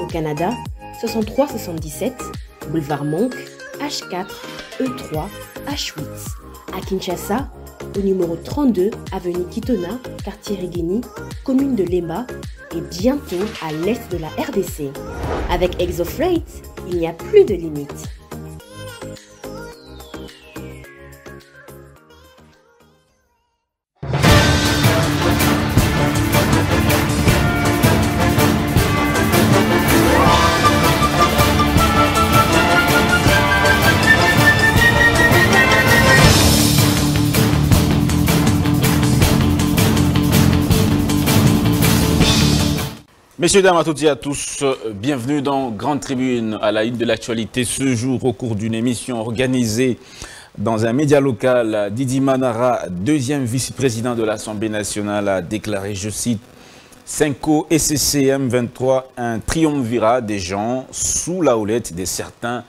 Au Canada, 6377, Boulevard Monk, H4, E3, H8. À Kinshasa, au numéro 32, avenue Kitona, quartier Rigini, commune de Lemba et bientôt à l'est de la RDC. Avec Exo Freight, il n'y a plus de limite. Messieurs, dames, à toutes et à tous, bienvenue dans Grande Tribune, à la une de l'actualité. Ce jour, au cours d'une émission organisée dans un média local, Didi Manara, deuxième vice-président de l'Assemblée nationale, a déclaré, je cite, « CENCO et M23, un triumvirat des gens sous la houlette de certains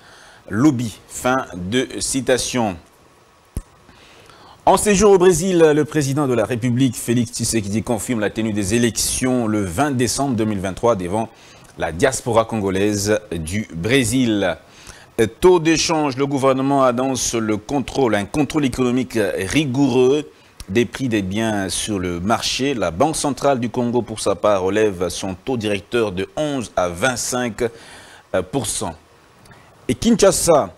lobbies. » Fin de citation. En séjour au Brésil, le président de la République, Félix Tshisekedi, confirme la tenue des élections le 20 décembre 2023 devant la diaspora congolaise du Brésil. Taux d'échange, le gouvernement annonce le contrôle, un contrôle économique rigoureux des prix des biens sur le marché. La Banque centrale du Congo, pour sa part, relève son taux directeur de 11 à 25%. Et Kinshasa,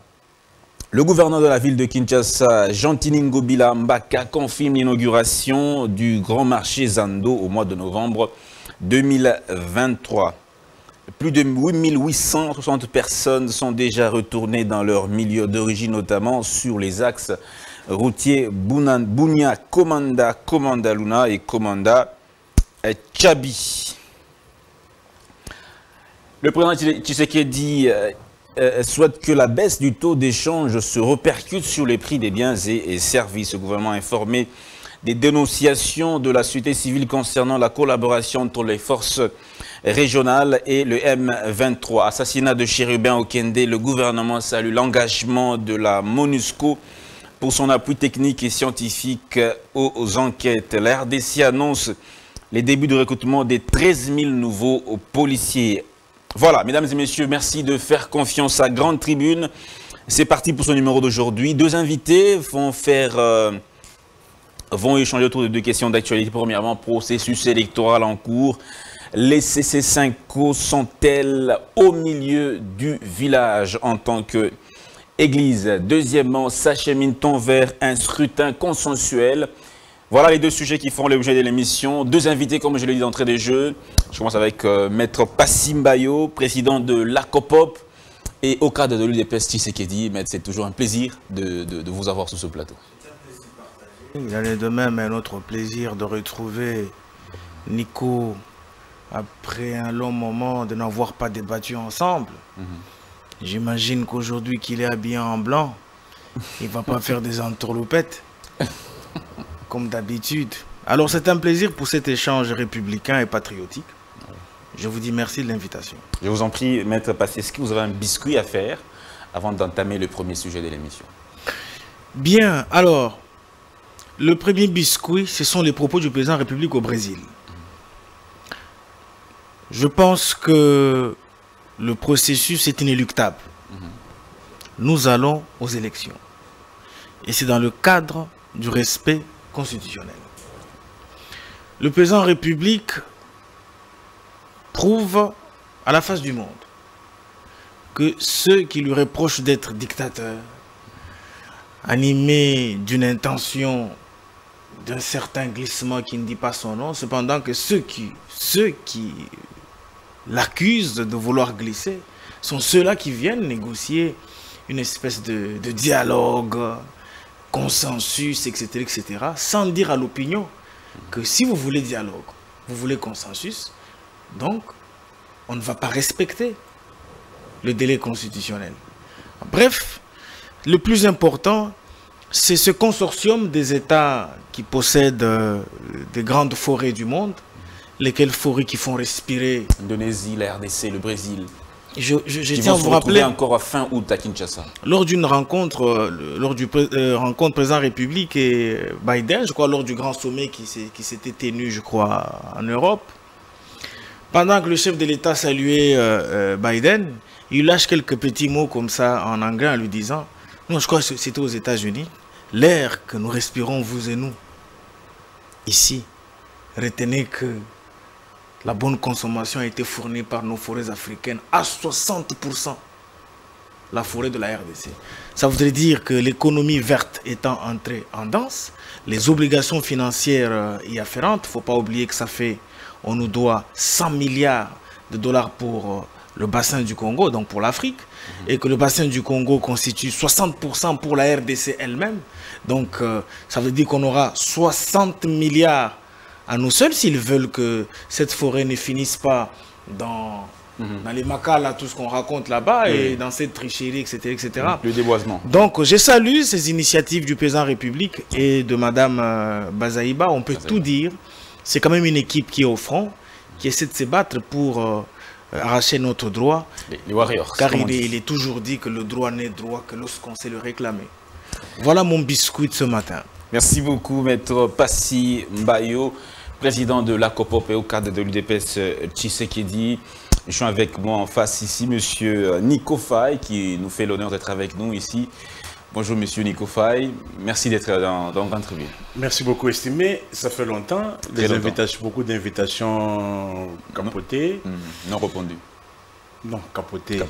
le gouverneur de la ville de Kinshasa, Gentilingo Bila Mbaka, confirme l'inauguration du grand marché Zando au mois de novembre 2023. Plus de 8860 personnes sont déjà retournées dans leur milieu d'origine, notamment sur les axes routiers Bunia, Komanda, Komanda Luna et Komanda Tchabi. Le président Tshisekedi souhaite que la baisse du taux d'échange se repercute sur les prix des biens et services. Le gouvernement a informé des dénonciations de la société civile concernant la collaboration entre les forces régionales et le M23. Assassinat de Chérubin Okende, le gouvernement salue l'engagement de la Monusco pour son appui technique et scientifique aux enquêtes. La RDC annonce les débuts de recrutement des 13 000 nouveaux policiers. Voilà, mesdames et messieurs, merci de faire confiance à Grande Tribune. C'est parti pour ce numéro d'aujourd'hui. Deux invités vont échanger autour de deux questions d'actualité. Premièrement, processus électoral en cours. Les CC5O sont-elles au milieu du village en tant qu'église? Deuxièmement, s'achemine-t-on vers un scrutin consensuel? Voilà les deux sujets qui font l'objet de l'émission. Deux invités, comme je l'ai dit d'entrée des jeux. Je commence avec Maître Passy Mbayo, président de la COPOP, et au cadre de l'UDPS Tshisekedi. Maître, c'est toujours un plaisir de vous avoir sur ce plateau. Il y a de même un autre plaisir de retrouver Nico après un long moment de n'avoir pas débattu ensemble. J'imagine qu'aujourd'hui qu'il est habillé en blanc, il ne va pas faire des entourloupettes. Comme d'habitude. Alors c'est un plaisir pour cet échange républicain et patriotique. Je vous dis merci de l'invitation. Je vous en prie, Maître Passy, est-ce que vous avez un biscuit à faire avant d'entamer le premier sujet de l'émission? Bien, alors, le premier biscuit, ce sont les propos du président de la République au Brésil. Je pense que le processus est inéluctable. Nous allons aux élections. Et c'est dans le cadre du respect constitutionnel. Le président de la République prouve à la face du monde que ceux qui lui reprochent d'être dictateur, animés d'une intention, d'un certain glissement qui ne dit pas son nom, cependant que ceux qui l'accusent de vouloir glisser sont ceux-là qui viennent négocier une espèce de dialogue, consensus, etc., etc., sans dire à l'opinion que si vous voulez dialogue, vous voulez consensus, donc on ne va pas respecter le délai constitutionnel. Bref, le plus important, c'est ce consortium des États qui possèdent des grandes forêts du monde, lesquelles forêts qui font respirer l'Indonésie, la RDC, le Brésil. Je tiens à vous rappeler encore à fin août à Kinshasa. Lors d'une rencontre, rencontre président République et Biden, je crois, lors du grand sommet qui s'était tenu, je crois, en Europe, pendant que le chef de l'État saluait Biden, il lâche quelques petits mots comme ça en anglais en lui disant, non, je crois que c'était aux États-Unis, l'air que nous respirons, vous et nous, ici, retenez que la bonne consommation a été fournie par nos forêts africaines à 60%, la forêt de la RDC. Ça voudrait dire que l'économie verte étant entrée en danse, les obligations financières y afférentes, il ne faut pas oublier que ça fait, on nous doit 100 milliards de dollars pour le bassin du Congo, donc pour l'Afrique, et que le bassin du Congo constitue 60% pour la RDC elle-même. Donc ça veut dire qu'on aura 60 milliards à nous seuls, s'ils veulent que cette forêt ne finisse pas dans, dans les macas, là, tout ce qu'on raconte là-bas, et dans cette tricherie, etc. etc. Le déboisement. Donc, je salue ces initiatives du président République et de Mme Bazaiba. On peut tout dire. C'est quand même une équipe qui est au front, qui essaie de se battre pour arracher notre droit. Les warriors. Car il est toujours dit que le droit n'est droit que lorsqu'on sait le réclamer. Voilà mon biscuit de ce matin. Merci beaucoup, maître Passy Mbayo, président de la COPOP et au cadre de l'UDPS Tshisekedi. Je suis avec moi en face ici, monsieur Nico Fahy, qui nous fait l'honneur d'être avec nous ici. Bonjour, monsieur Nico Fahy. Merci d'être dans Grande Tribune. Merci beaucoup, estimé. Ça fait longtemps. Beaucoup d'invitations capotées. Non répondues. Non, capotées.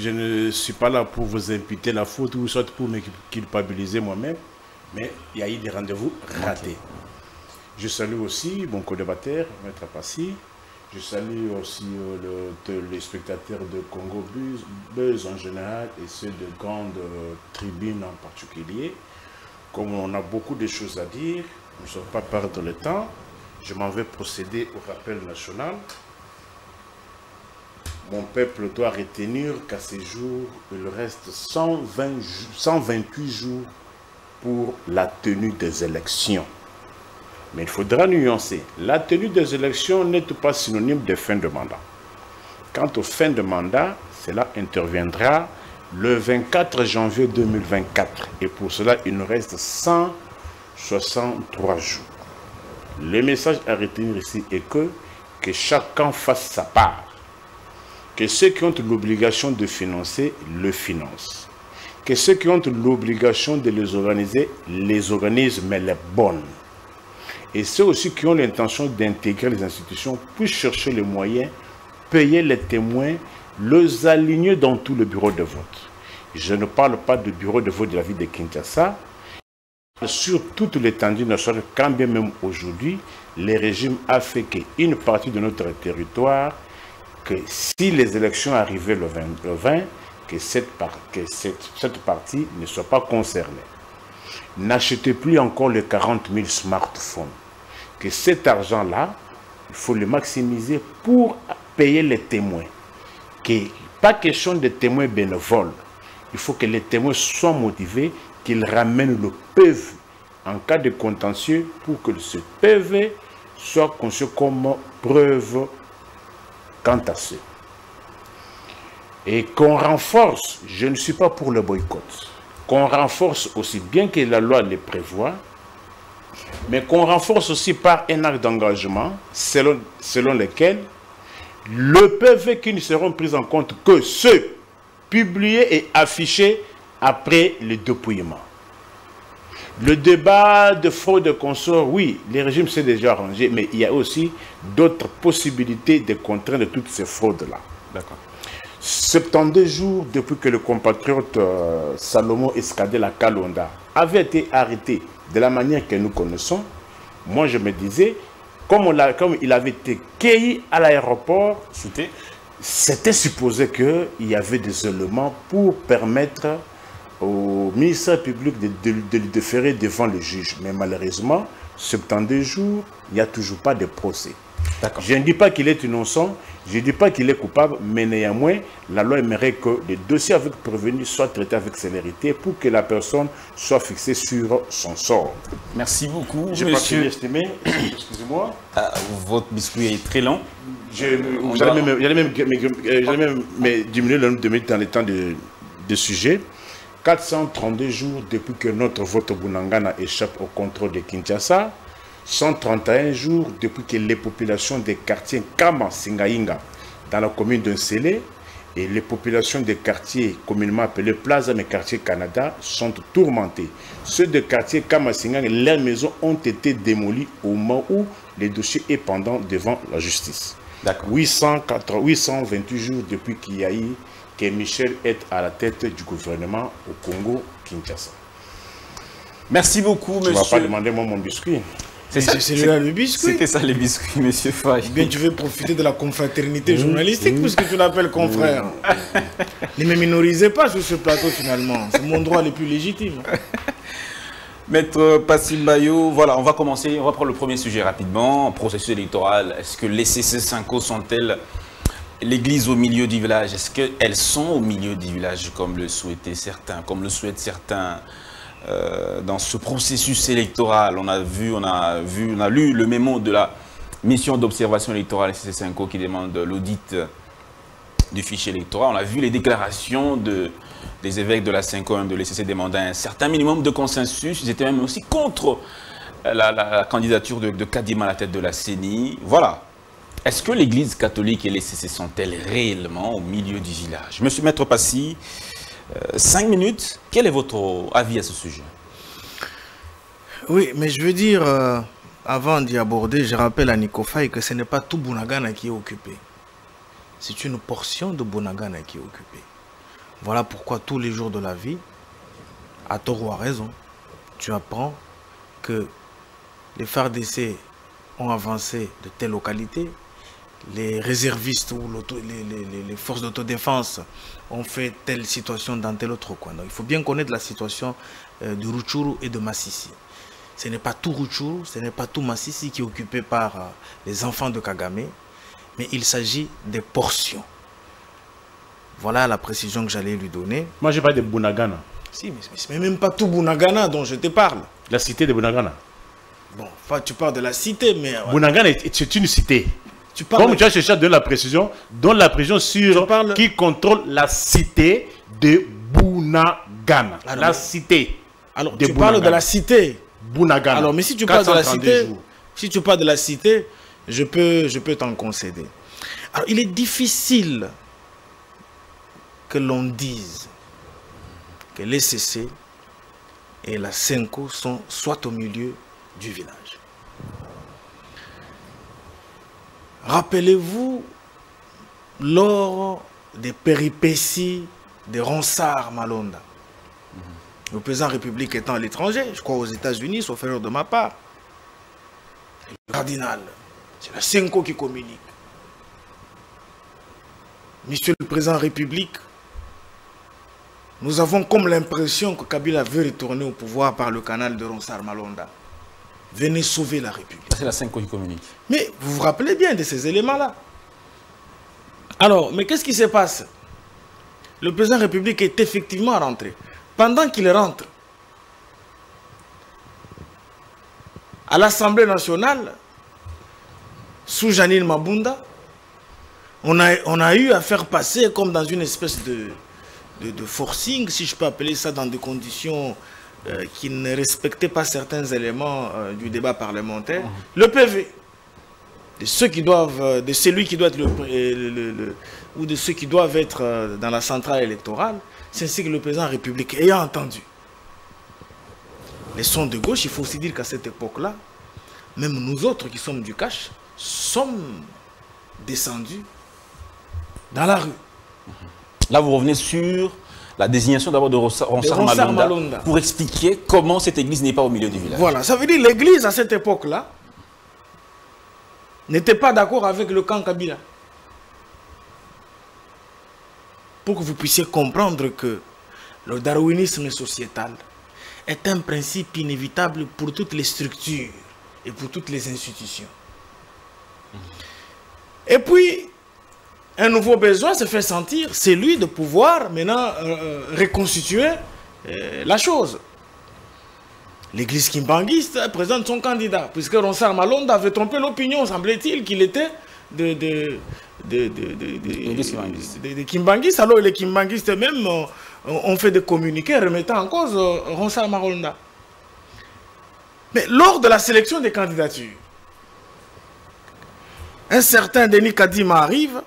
Je ne suis pas là pour vous imputer la faute ou soit pour me culpabiliser moi-même, mais il y a eu des rendez-vous ratés. Je salue aussi mon co-débatteur, Maître Passy. Je salue aussi les spectateurs de Congo Buzz en général et ceux de Grande Tribune en particulier. Comme on a beaucoup de choses à dire, nous ne sommes pas perdre le temps. Je m'en vais procéder au rappel national. Mon peuple doit retenir qu'à ces jours, il reste 128 jours pour la tenue des élections. Mais il faudra nuancer. La tenue des élections n'est pas synonyme de fin de mandat. Quant aux fins de mandat, cela interviendra le 24 janvier 2024. Et pour cela, il nous reste 163 jours. Le message à retenir ici est que chacun fasse sa part. Que ceux qui ont l'obligation de financer, le financent. Que ceux qui ont l'obligation de les organiser, les organisent, mais les bonnes. Et ceux aussi qui ont l'intention d'intégrer les institutions, puissent chercher les moyens, payer les témoins, les aligner dans tout le bureau de vote. Je ne parle pas du bureau de vote de la ville de Kinshasa. Sur toute l'étendue nationale, quand bien même aujourd'hui, le régime a fait qu'une partie de notre territoire, que si les élections arrivaient le 20, que cette partie ne soit pas concernée. N'achetez plus encore les 40 000 smartphones. Que cet argent-là, il faut le maximiser pour payer les témoins. Pas question de témoins bénévoles. Il faut que les témoins soient motivés, qu'ils ramènent le PV en cas de contentieux pour que ce PV soit conçu comme preuve quant à ce. Et qu'on renforce, je ne suis pas pour le boycott, qu'on renforce aussi bien que la loi le prévoit, mais qu'on renforce aussi par un acte d'engagement selon lequel le PV qui ne seront pris en compte que ceux publiés et affichés après le dépouillement. Le débat de fraude de consort, oui, le régime s'est déjà arrangé, mais il y a aussi d'autres possibilités de contraindre toutes ces fraudes-là. D'accord. 72 jours depuis que le compatriote Salomon Escadel Kalonda avait été arrêté de la manière que nous connaissons, moi je me disais, comme il avait été cueilli à l'aéroport, c'était supposé qu'il y avait des éléments pour permettre au ministère public de le déférer devant le juge. Mais malheureusement, 72 jours, il n'y a toujours pas de procès. Je ne dis pas qu'il est innocent, je ne dis pas qu'il est coupable, mais néanmoins, la loi aimerait que les dossiers avec prévenus soient traités avec sévérité pour que la personne soit fixée sur son sort. Merci beaucoup, monsieur. Excusez-moi. Ah, votre biscuit est très long. J'allais même diminuer le nombre de minutes dans les temps de sujet. 432 jours depuis que notre vote Bunagana échappe au contrôle de Kinshasa. 131 jours depuis que les populations des quartiers Kama, Singainga, dans la commune de Nsélé, et les populations des quartiers communément appelés Plaza, mais quartiers Canada, sont tourmentées. Ceux des quartiers Kama, Singainga, leurs maisons ont été démolies au moment où le dossier est pendant devant la justice. 828 jours depuis qu'il y a eu que Michel est à la tête du gouvernement au Congo-Kinshasa. Merci beaucoup, monsieur. Tu ne vas pas demander moi mon biscuit. C'est ça, le biscuit. C'était ça les biscuits, monsieur Fahy. Bien, tu veux profiter de la confraternité journalistique, puisque tu l'appelles confrère. Ne me minorisez pas sur ce plateau, finalement. C'est mon droit le plus légitime. Maître Passy Mbayo, voilà, on va commencer. On va prendre le premier sujet rapidement. Processus électoral. Est-ce que les CENCO sont-elles l'église au milieu du village? Est-ce qu'elles sont au milieu du village, comme le souhaitaient certains, comme le souhaitent certains? Dans ce processus électoral, on a lu le mémo de la mission d'observation électorale CENCO qui demande l'audit du fichier électoral. On a vu les déclarations des évêques de la CENCO, de l'FCC demandant un certain minimum de consensus. Ils étaient même aussi contre la candidature de Kadima à la tête de la CENI. Voilà. Est-ce que l'Église catholique et les CENCO sont-elles réellement au milieu du village? Monsieur Maître Passy, 5 minutes, quel est votre avis à ce sujet? Oui, mais je veux dire, avant d'y aborder, je rappelle à Nico Fahy que ce n'est pas tout Bunagana qui est occupé. C'est une portion de Bunagana qui est occupée. Voilà pourquoi tous les jours de la vie, à tort ou à raison, tu apprends que les FARDC ont avancé de telle localité, les réservistes ou les forces d'autodéfense ont fait telle situation dans tel autre coin. Donc, il faut bien connaître la situation de Rutshuru et de Massisi. Ce n'est pas tout Rutshuru, ce n'est pas tout Massisi qui est occupé par les enfants de Kagame, mais il s'agit des portions. Voilà la précision que j'allais lui donner. Moi, je parle de Bunagana. Si, mais ce n'est même pas tout Bunagana dont je te parle. La cité de Bunagana. Bon, enfin, tu parles de la cité, mais... Bunagana, c'est une cité. Tu parles comme tu as cherché à donner la précision, donne la précision sur qui contrôle la cité de Bunagana. Alors, la cité. Alors, tu parles de la cité Bunagana. Alors, mais si tu parles de la cité, je peux t'en concéder. Alors, il est difficile que l'on dise que les CC et la CENCO sont soit au milieu du village. Rappelez-vous, lors des péripéties de Ronsard Malonda, le président de la République étant à l'étranger, je crois aux États-Unis, sauf erreur de ma part, le cardinal, c'est la CENCO qui communique. Monsieur le président de la République, nous avons comme l'impression que Kabila veut retourner au pouvoir par le canal de Ronsard Malonda. Venez sauver la République. C'est la CENCO qui communique. Mais vous vous rappelez bien de ces éléments-là. Alors, mais qu'est-ce qui se passe? Le président de la République est effectivement rentré. Pendant qu'il rentre, à l'Assemblée nationale, sous Jeanine Mabunda, on a eu à faire passer comme dans une espèce de forcing, si je peux appeler ça, dans des conditions... qui ne respectait pas certains éléments du débat parlementaire, le PV de ceux qui doivent, de celui qui doit être ou de ceux qui doivent être dans la centrale électorale, c'est ainsi que le président de la République ayant entendu les sons de gauche, il faut aussi dire qu'à cette époque-là, même nous autres qui sommes du cash, sommes descendus dans la rue. Là, vous revenez sur la désignation d'abord de Ronsard Malonda pour expliquer comment cette église n'est pas au milieu du village. Voilà, ça veut dire que l'église à cette époque-là n'était pas d'accord avec le camp Kabila. Pour que vous puissiez comprendre que le darwinisme sociétal est un principe inévitable pour toutes les structures et pour toutes les institutions. Et puis, un nouveau besoin se fait sentir, c'est lui de pouvoir maintenant reconstituer la chose. L'église kimbanguiste présente son candidat, puisque Ronsard Malonda avait trompé l'opinion, semblait-il, qu'il était de kimbanguiste. Alors les kimbanguistes même ont fait des communiqués remettant en cause Ronsard Malonda. Mais lors de la sélection des candidatures, un certain Denis Kadima arrive,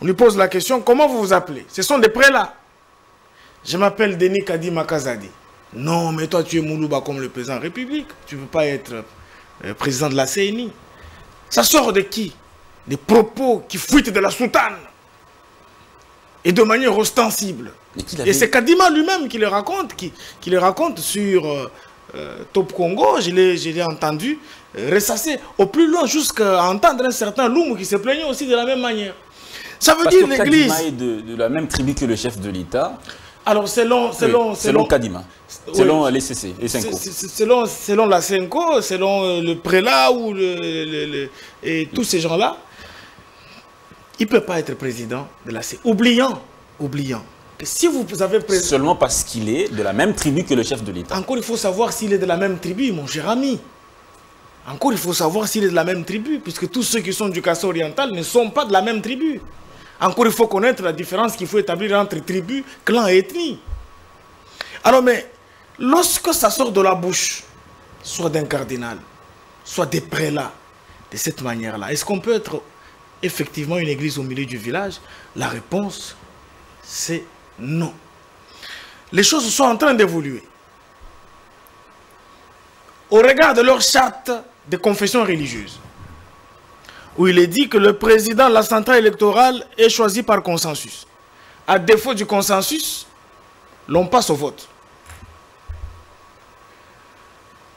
on lui pose la question, comment vous vous appelez? Ce sont des prélats. Je m'appelle Denis Kadima Kazadi. Non, mais toi, tu es Moulouba comme le président de la République. Tu ne veux pas être président de la CENI. Ça sort de qui? Des propos qui fuitent de la soutane. Et de manière ostensible. Et c'est Kadima lui-même qui le raconte, qui le raconte sur Top Congo. Je l'ai entendu ressasser au plus loin jusqu'à entendre un certain Loum qui se plaignait aussi de la même manière. Ça veut dire l'église... Kadima est de la même tribu que le chef de l'État. Alors, selon Kadima, selon les CC et CENCO. Selon la CENCO, selon le prélat ou et tous ces gens-là, il ne peut pas être président de la CENCO. Oubliant que si vous avez président... Seulement parce qu'il est de la même tribu que le chef de l'État. Encore, il faut savoir s'il est de la même tribu, mon cher ami. Encore, il faut savoir s'il est de la même tribu, puisque tous ceux qui sont du Cassa oriental ne sont pas de la même tribu. Encore, il faut connaître la différence qu'il faut établir entre tribus, clans et ethnies. Alors, mais lorsque ça sort de la bouche, soit d'un cardinal, soit des prélats, de cette manière-là, est-ce qu'on peut être effectivement une église au milieu du village? La réponse, c'est non. Les choses sont en train d'évoluer. Au regard de leur charte de confession religieuse, où il est dit que le président de la centrale électorale est choisi par consensus. À défaut du consensus, l'on passe au vote.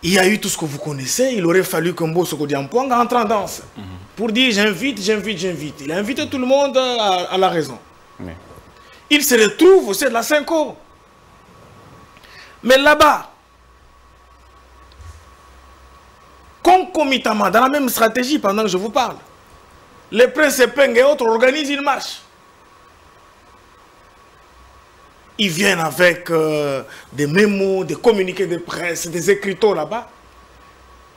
Il y a eu tout ce que vous connaissez. Il aurait fallu que Sokodiampong entre en danse pour dire j'invite. Il a invité tout le monde à la raison. Il se retrouve au sein de la CENCO. Mais là-bas, concomitamment, dans la même stratégie pendant que je vous parle, les princes Peng et autres organisent une marche. Ils viennent avec des mémos, des communiqués de presse, des écriteaux là-bas.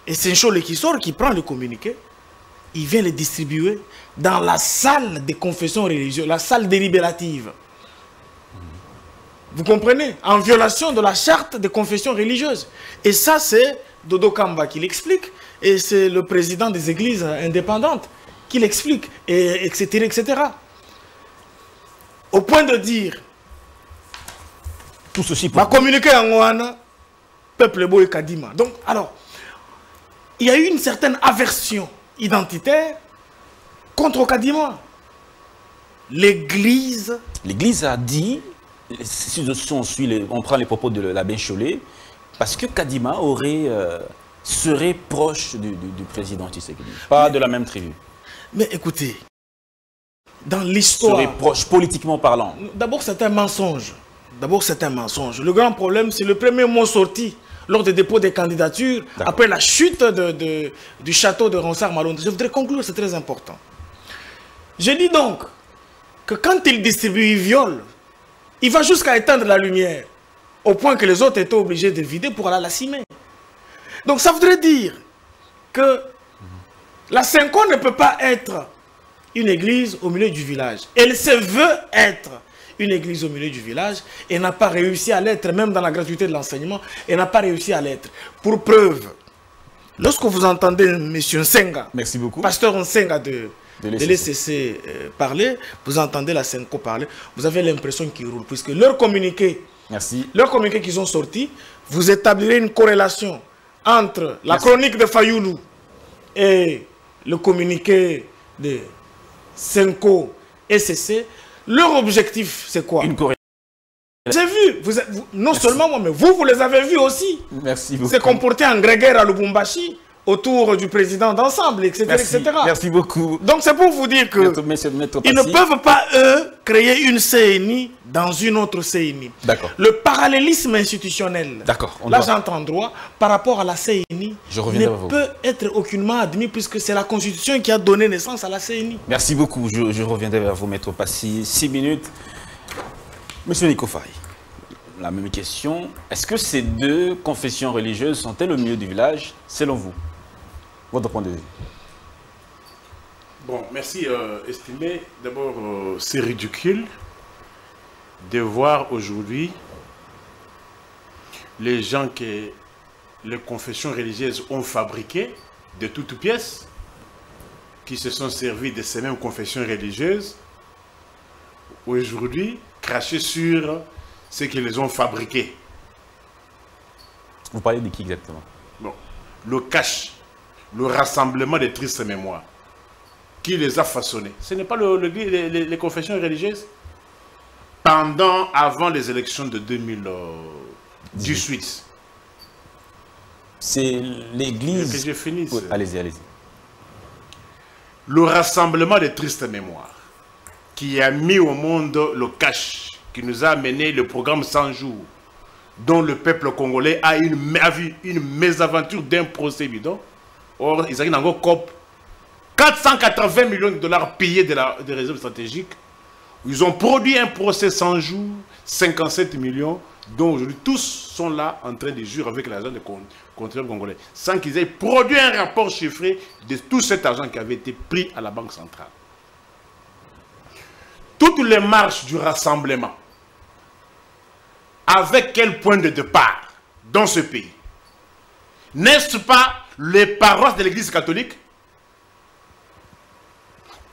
Et c'est Senchole qui sort, qui prend le communiqué. Il vient les distribuer dans la salle des confessions religieuses, la salle délibérative. Vous comprenez? En violation de la charte des confessions religieuses. Et ça, c'est Dodo Kamba qui l'explique, et c'est le président des églises indépendantes qui l'explique, et etc., etc. Au point de dire, tout ceci pour communiquer en Ouana, peuple Boy Kadima. Donc, alors, il y a eu une certaine aversion identitaire contre Kadima. L'église a dit, si on prend les propos de l'abbé Chollet, parce que Kadima serait proche du président Tshisekedi. Pas de la même tribu. Mais écoutez, dans l'histoire... Serait proche, politiquement parlant. D'abord, c'est un mensonge. Le grand problème, c'est le premier mot sorti lors des dépôts des candidatures, après la chute du château de Ronsard Malonda. Je voudrais conclure, c'est très important. Je dis donc que quand il distribue, il viole. Il va jusqu'à éteindre la lumière, au point que les autres étaient obligés de vider pour aller à la cimée. Donc ça voudrait dire que la CENCO ne peut pas être une église au milieu du village. Elle se veut être une église au milieu du village et n'a pas réussi à l'être, même dans la gratuité de l'enseignement, elle n'a pas réussi à l'être. Pour preuve, lorsque vous entendez M. Senga, merci beaucoup, pasteur Senga de l'ECC parler, vous entendez la CENCO parler, vous avez l'impression qu'il roule, puisque leur communiqué... Merci. Leur communiqué qu'ils ont sorti, vous établirez une corrélation entre la chronique de Fayulu et le communiqué de CENCO et CC. Leur objectif, c'est quoi? Une corrélation. J'ai vu, non seulement moi, mais vous les avez vus aussi. Merci beaucoup. Se comporter en grégaire à Lubumbashi, autour du président d'ensemble, etc., merci, etc. Merci beaucoup. Donc c'est pour vous dire que ils ne peuvent pas, eux, créer une CNI dans une autre CNI. D'accord. Le parallélisme institutionnel, l'agent en droit, par rapport à la CNI, ne peut être aucunement admis puisque c'est la Constitution qui a donné naissance à la CNI. Merci beaucoup. Je reviendrai vers vous, Maître Passy. 6 minutes. Monsieur Nico Fahy, la même question. Est-ce que ces deux confessions religieuses sont-elles au milieu du village, selon vous? Votre point de vue. Bon, merci, estimé. D'abord, c'est ridicule de voir aujourd'hui les gens que les confessions religieuses ont fabriqués de toutes pièces, qui se sont servis de ces mêmes confessions religieuses, aujourd'hui, cracher sur ceux qui les ont fabriqués. Vous parlez de qui exactement? Bon, le cash. Le rassemblement des tristes mémoires. Qui les a façonnés? Ce n'est pas les confessions religieuses. Pendant, avant les élections de 2018. C'est l'Église... Que je finisse. Oui, allez-y, allez-y. Le rassemblement des tristes mémoires qui a mis au monde le cash, qui nous a amené le programme 100 jours, dont le peuple congolais a vu une mésaventure d'un procès bidon. Or, ils arrivent dans COPOP, 480 millions de dollars payés des réserves stratégiques. Ils ont produit un procès 100 jours, 57 millions, dont aujourd'hui tous sont là en train de jurer avec l'argent des contribuables congolais, sans qu'ils aient produit un rapport chiffré de tout cet argent qui avait été pris à la Banque centrale. Toutes les marches du rassemblement, avec quel point de départ dans ce pays? N'est-ce pas les paroisses de l'Église catholique?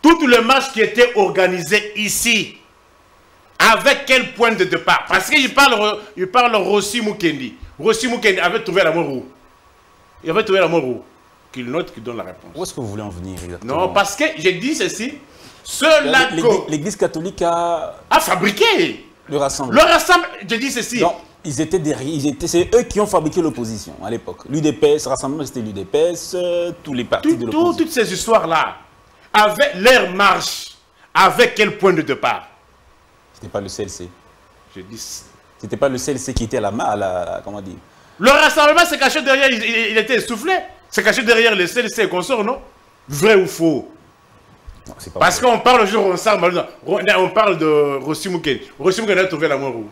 Toutes les marches qui étaient organisées ici, avec quel point de départ? Parce que je parle Rossi Mukendi. Rossi Mukendi avait trouvé la mort où? Il avait trouvé la mort où? Qu'il note, qu'il donne la réponse. Où est-ce que vous voulez en venir exactement? Non, parce que j'ai dit ceci. Cela l'Église catholique a fabriqué le rassemblement. Le rassemblement, j'ai dit ceci. Non. Ils étaient derrière, c'est eux qui ont fabriqué l'opposition à l'époque. L'UDPS, rassemblement, c'était l'UDPS, tous les partis de l'opposition. Toutes ces histoires-là, avec leur marche, avec quel point de départ? C'était pas le CLC. Je dis. C'était pas le CLC qui était à la comment dire? Le rassemblement s'est caché derrière, il était essoufflé. C'est caché derrière le CLC et consorts, non? Vrai ou faux? Non, c'est pas vrai. Parce qu'on parle aujourd'hui, on parle de Rossi Mukendi. Rossi Mukendi a trouvé la mort où?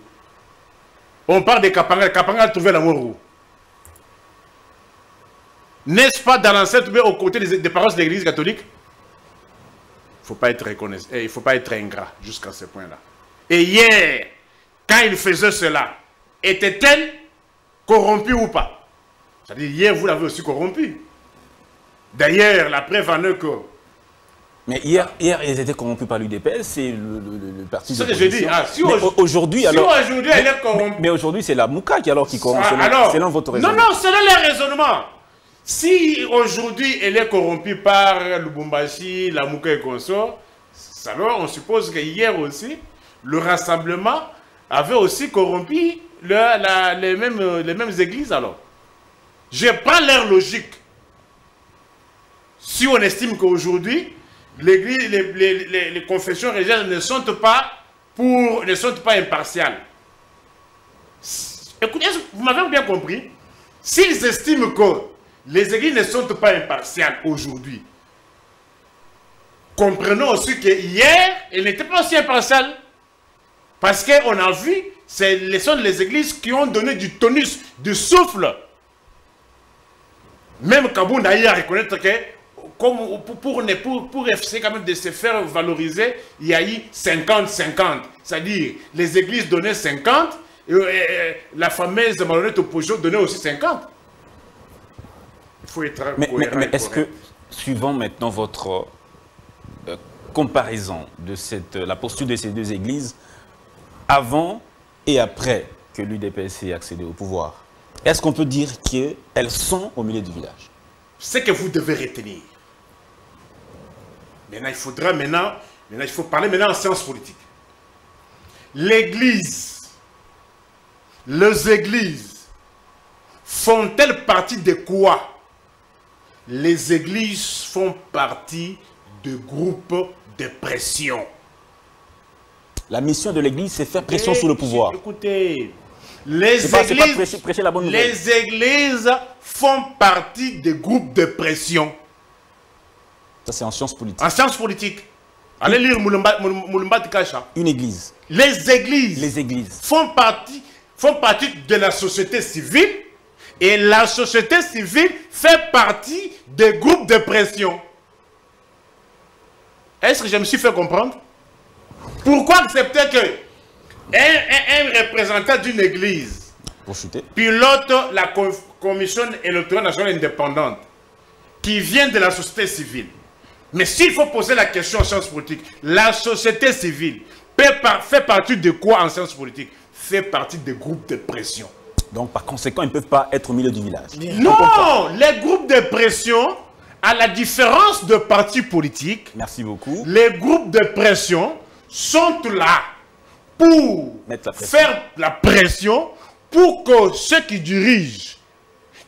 On parle de Kapanga. Kapanga a trouvé la mort où? N'est-ce pas dans l'ancêtre aux côtés des paroisses de l'Église catholique? Il ne faut pas être reconnaissant. Il ne faut pas être ingrat jusqu'à ce point-là. Et hier, quand ils faisaient cela, étaient-elles corrompues ou pas? C'est-à-dire, hier, vous l'avez aussi corrompu. D'ailleurs, la preuve en est que... Mais hier, ils étaient corrompus par l'UDPS et le parti de l'opposition. C'est ce que j'ai dit. Ah, si aujourd'hui, elle est corrompue. Mais aujourd'hui, c'est la Mouka qui corrompt, selon votre raisonnement. Non, selon les raisonnements. Si aujourd'hui, elle est corrompue par Lubumbashi, la Mouka et consorts, alors on suppose que hier aussi, le rassemblement avait aussi corrompu les mêmes églises. Alors, je prends leur logique. Si on estime qu'aujourd'hui, l'Église, les confessions religieuses ne sont pas impartiales. Écoutez, vous m'avez bien compris. S'ils estiment que les églises ne sont pas impartiales aujourd'hui, comprenons aussi que hier, elles n'étaient pas aussi impartiales. Parce qu'on a vu, ce sont les églises qui ont donné du tonus, du souffle. Même Kabunda a reconnaître que comme pour FCC quand même de se faire valoriser, il y a eu 50-50. C'est-à-dire, les églises donnaient 50, et la fameuse malhonnête opposition donnait aussi 50. Il faut être mais est-ce que, suivant maintenant votre comparaison de la posture de ces deux églises, avant et après que l'UDPS ait accédé au pouvoir, est-ce qu'on peut dire qu'elles sont au milieu du village? C'est que vous devez retenir. Maintenant, il faut parler maintenant en sciences politiques. L'Église, les églises, font-elles partie de quoi? les églises font partie de groupes de pression. La mission de l'église, c'est faire pression sur le pouvoir. Écoutez, les églises font partie des groupes de pression. Ça, c'est en sciences politiques. En sciences politiques. Allez lire Moulumba Tikacha. Une église. Les églises. Les églises. Font partie de la société civile. Et la société civile fait partie des groupes de pression. Est-ce que je me suis fait comprendre? Pourquoi accepter que un représentant d'une église pilote la commission électorale nationale indépendante qui vient de la société civile? Mais s'il faut poser la question en sciences politiques, la société civile fait partie de quoi en sciences politiques? Fait partie des groupes de pression. Donc par conséquent, ils ne peuvent pas être au milieu du village. Non, les groupes de pression, à la différence de partis politiques, merci beaucoup, les groupes de pression sont là pour faire la pression pour que ceux qui dirigent,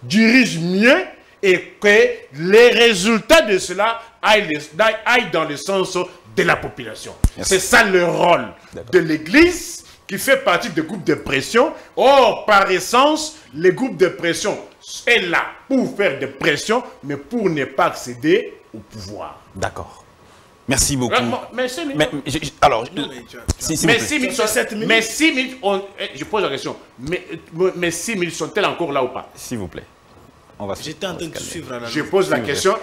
dirigent mieux et que les résultats de cela aillent dans le sens de la population. C'est ça le rôle de l'Église qui fait partie des groupes de pression. Or, par essence, les groupes de pression sont là pour faire des pressions, mais pour ne pas accéder au pouvoir. D'accord. Merci beaucoup. Mais 6 minutes. Alors, mais 6 minutes sur 7 minutes. Mais 6 minutes, je pose la question. Mais 6 minutes sont-elles encore là ou pas? S'il vous plaît. J'étais en train de suivre la Je pose la question.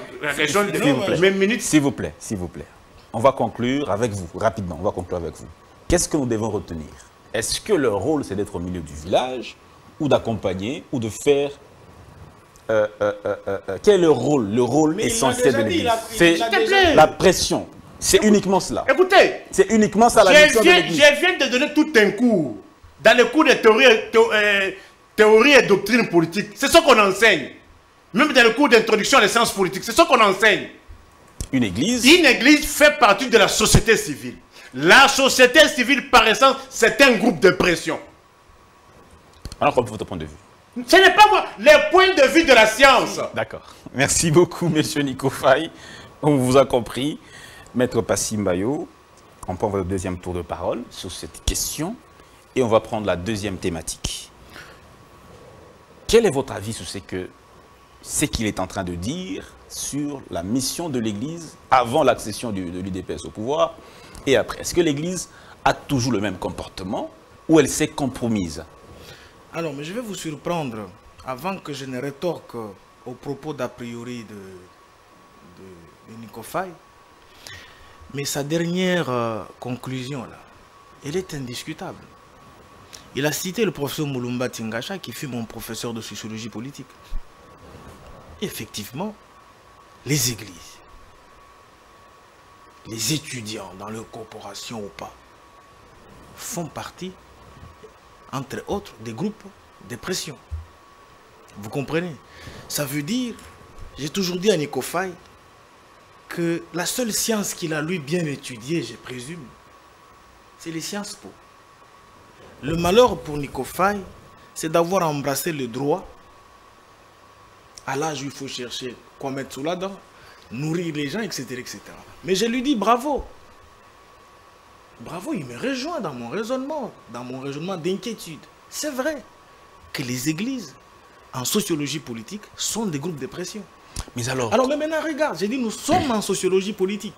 Même minute. S'il vous plaît, s'il vous plaît. On va conclure avec vous, rapidement. On va conclure avec vous. Qu'est-ce que nous devons retenir? Est-ce que leur rôle, c'est d'être au milieu du village ou d'accompagner ou de faire... quel est le rôle? Le rôle essentiel de l'Église, c'est la pression. C'est uniquement cela. Écoutez, c'est uniquement ça la mission de l'Église. Je viens de donner tout un cours. Dans le cours de théorie et doctrine politique, c'est ce qu'on enseigne. Même dans le cours d'introduction à les sciences politiques, c'est ce qu'on enseigne. Une église fait partie de la société civile. La société civile, par essence, c'est un groupe de pression. Alors, quel est votre point de vue? Ce n'est pas moi, les points de vue de la science. D'accord. Merci beaucoup, monsieur Nico Fahy. On vous a compris. Maître Passy Mbayo, on prend votre deuxième tour de parole sur cette question et on va prendre la deuxième thématique. Quel est votre avis sur ce qu'il est en train de dire sur la mission de l'Église avant l'accession de l'UDPS au pouvoir et après? Est-ce que l'Église a toujours le même comportement ou elle s'est compromise? Alors, mais je vais vous surprendre avant que je ne rétorque aux propos d'a priori de Nico Fahy. Mais sa dernière conclusion, là, elle est indiscutable. Il a cité le professeur Moulumba Tingacha, qui fut mon professeur de sociologie politique. Et effectivement, les églises, les étudiants dans leur corporation ou pas, font partie entre autres, des groupes de pression. Vous comprenez? Ça veut dire, j'ai toujours dit à Nico Fahy que la seule science qu'il a lui bien étudiée, je présume, c'est les sciences po. Le malheur pour Nico Fahy, c'est d'avoir embrassé le droit à l'âge où il faut chercher quoi mettre sous la dent, nourrir les gens, etc. etc. Mais je lui dis bravo. Bravo, il me rejoint dans mon raisonnement d'inquiétude. C'est vrai que les églises, en sociologie politique, sont des groupes de pression. Mais alors... Alors mais maintenant, regarde, j'ai dit, nous sommes en sociologie politique.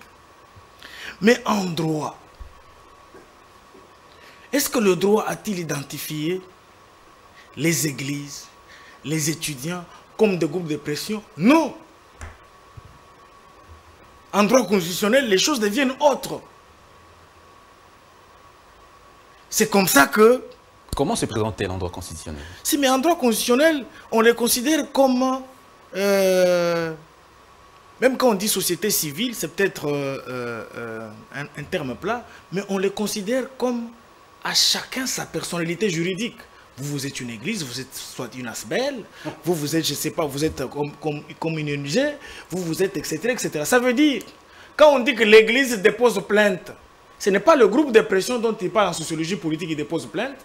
Mais en droit, est-ce que le droit a-t-il identifié les églises, les étudiants, comme des groupes de pression? Non. En droit constitutionnel, les choses deviennent autres. C'est comme ça que... Comment se présentait l'endroit constitutionnel? Si, mais en droit constitutionnel, on les considère comme... même quand on dit société civile, c'est peut-être un terme plat, mais on les considère comme à chacun sa personnalité juridique. Vous êtes une église, vous êtes soit une asbel, vous êtes, je ne sais pas, vous êtes comme une ONG, vous êtes, etc., etc. Ça veut dire, quand on dit que l'église dépose plainte, ce n'est pas le groupe de pression dont il parle en sociologie politique qui dépose plainte,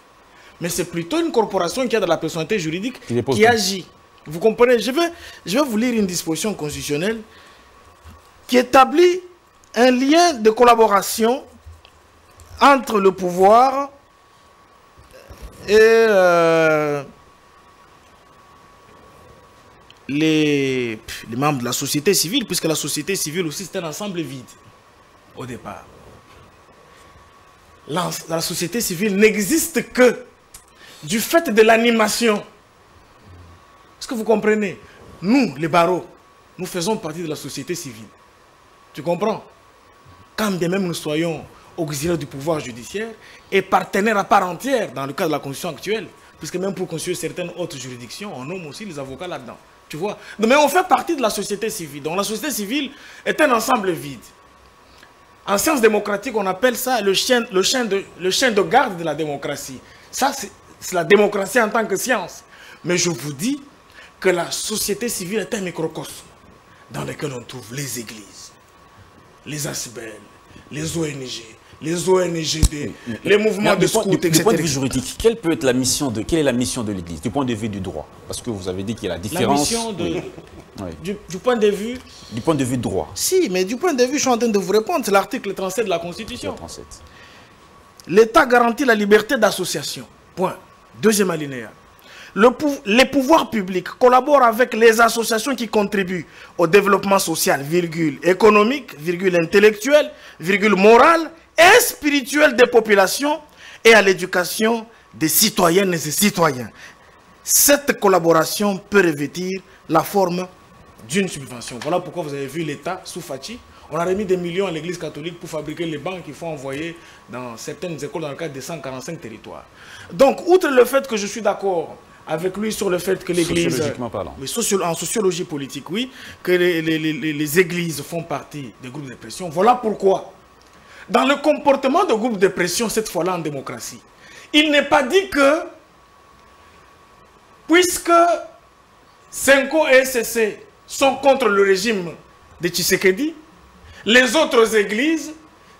mais c'est plutôt une corporation qui a de la personnalité juridique qui agit. Vous comprenez? Je vais vous lire une disposition constitutionnelle qui établit un lien de collaboration entre le pouvoir et les membres de la société civile, puisque la société civile aussi c'est un ensemble vide au départ. La société civile n'existe que du fait de l'animation. Est-ce que vous comprenez? Nous, les barreaux, nous faisons partie de la société civile. Tu comprends? Quand bien même nous soyons auxiliaires du pouvoir judiciaire et partenaires à part entière dans le cadre de la Constitution actuelle, puisque même pour construire certaines autres juridictions, on nomme aussi les avocats là-dedans. Tu vois? Mais on fait partie de la société civile. Donc la société civile est un ensemble vide. En sciences démocratiques, on appelle ça le chien de garde de la démocratie. Ça, c'est la démocratie en tant que science. Mais je vous dis que la société civile est un microcosme dans lequel on trouve les églises, les ASBEL, les ONG, les ONGD, les mouvements de scouts, etc. Du point de vue juridique, quelle est la mission de l'église, du point de vue du droit? Parce que vous avez dit qu'il y a la différence. La mission de... Oui. Du point de vue... Du point de vue droit. Si, mais du point de vue, je suis en train de vous répondre, c'est l'article 37 de la Constitution. L'État garantit la liberté d'association. Point. Deuxième alinéa. Les pouvoirs publics collaborent avec les associations qui contribuent au développement social, virgule, économique, virgule, intellectuel, virgule, moral et spirituel des populations et à l'éducation des citoyennes et des citoyens. Cette collaboration peut revêtir la forme d'une subvention. Voilà pourquoi vous avez vu l'État sous Fahy. On a remis des millions à l'Église catholique pour fabriquer les bancs qu'il faut envoyer dans certaines écoles dans le cadre des 145 territoires. Donc, outre le fait que je suis d'accord avec lui sur le fait que l'Église... Sociologiquement parlant. Mais en sociologie politique, oui, que les églises font partie des groupes de pression. Voilà pourquoi, dans le comportement de groupes de pression, cette fois-là en démocratie, il n'est pas dit que, puisque CENCO et FCC sont contre le régime de Tshisekedi, les autres églises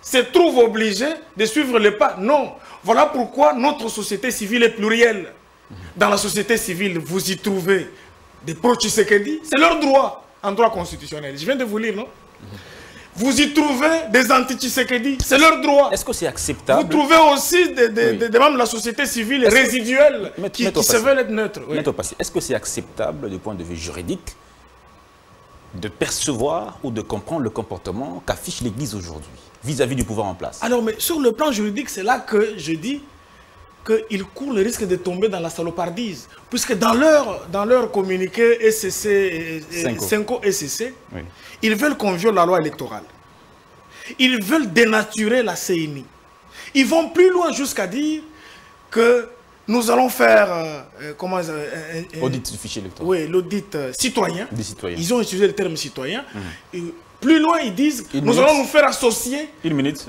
se trouvent obligées de suivre les pas. Non. Voilà pourquoi notre société civile est plurielle. Dans la société civile, vous y trouvez des pro-Tshisekedi. C'est leur droit en droit constitutionnel. Je viens de vous lire, non? Vous y trouvez des anti-Tshisekedi. C'est leur droit. Est-ce que c'est acceptable? Vous trouvez aussi des membres de la société civile résiduelle qui se veulent être neutres. Oui. Est-ce que c'est acceptable du point de vue juridique de percevoir ou de comprendre le comportement qu'affiche l'Église aujourd'hui vis-à-vis du pouvoir en place? Alors, mais sur le plan juridique, c'est là que je dis qu'ils courent le risque de tomber dans la salopardise. Puisque dans leur communiqué CENCO-SCC, oui, ils veulent qu'on viole la loi électorale. Ils veulent dénaturer la CENI. Ils vont plus loin jusqu'à dire que nous allons faire audit du fichier électoral. Oui, l'audit citoyen. Des citoyens. Ils ont utilisé le terme citoyen. Mmh. Et plus loin, ils disent nous allons nous faire associer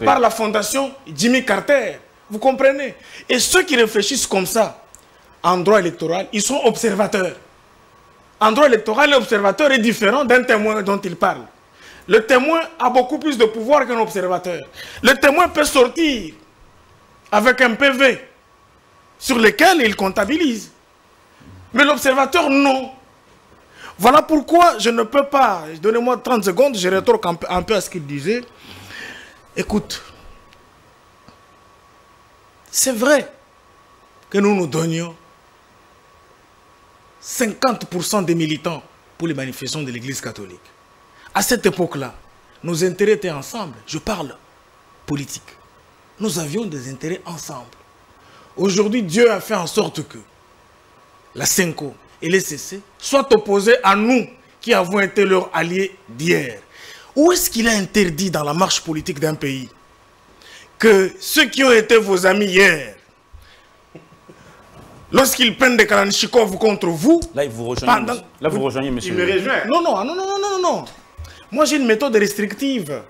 par la fondation Jimmy Carter. Vous comprenez? Et ceux qui réfléchissent comme ça en droit électoral, ils sont observateurs. En droit électoral, l'observateur est différent d'un témoin dont il parle. Le témoin a beaucoup plus de pouvoir qu'un observateur. Le témoin peut sortir avec un PV sur lesquels il comptabilise. Mais l'observateur, non. Voilà pourquoi je ne peux pas... Donnez-moi 30 secondes, je retourne un peu à ce qu'il disait. Écoute, c'est vrai que nous nous donnions 50% des militants pour les manifestations de l'Église catholique. À cette époque-là, nos intérêts étaient ensemble. Je parle politique. Nous avions des intérêts ensemble. Aujourd'hui, Dieu a fait en sorte que la CENCO et les CC soient opposés à nous qui avons été leurs alliés d'hier. Où est-ce qu'il est interdit dans la marche politique d'un pays que ceux qui ont été vos amis hier, lorsqu'ils prennent des Kalachnikov contre vous... Là, vous rejoignez, monsieur. Il me rejoint. Non. Moi, j'ai une méthode restrictive.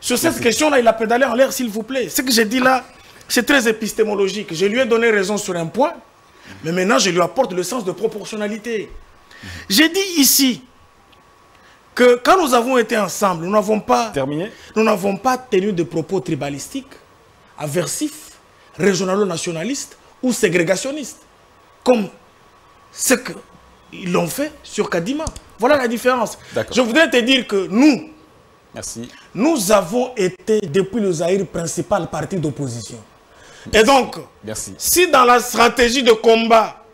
Sur cette question-là, il a pédalé en l'air, s'il vous plaît. Ce que j'ai dit là... C'est très épistémologique. Je lui ai donné raison sur un point, mais maintenant je lui apporte le sens de proportionnalité. J'ai dit ici que quand nous avons été ensemble, nous n'avons pas tenu de propos tribalistiques, aversifs, régionalo-nationalistes ou ségrégationnistes, comme ce que ils l'ont fait sur Kadima. Voilà la différence. Je voudrais te dire que nous, nous avons été depuis le Zaïre principal parti d'opposition. Et donc, si dans la stratégie de combat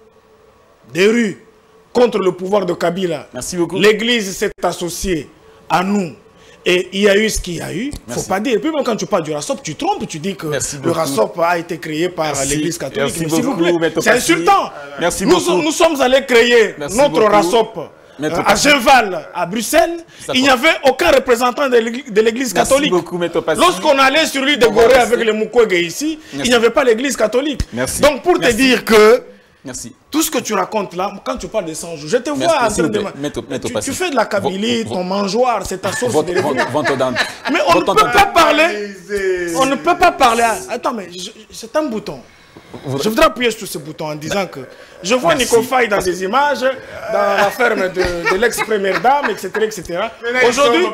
des rues contre le pouvoir de Kabila, l'Église s'est associée à nous, et il y a eu ce qu'il y a eu, il ne faut pas dire. Et puis même quand tu parles du RASOP, tu trompes, tu dis que le RASOP a été créé par l'Église catholique. S'il vous plaît, c'est insultant. Merci nous sommes allés créer notre RASOP à Cheval, à Bruxelles. Il n'y avait aucun représentant de l'Église catholique. Lorsqu'on allait sur l'île de Gorée avec les Mukwege ici, il n'y avait pas l'Église catholique. Donc pour te dire que tout ce que tu racontes là, quand tu parles de 100 jours, je te vois en train de... Tu fais de la Kabylie, ton mangeoire, c'est ta source de revenus. Mais on ne peut pas parler... On ne peut pas parler... Attends, mais c'est un bouton. Je voudrais appuyer sur ce bouton en disant que je vois Nico Fahy dans des images, dans la ferme de l'ex-première dame, etc. etc. Aujourd'hui,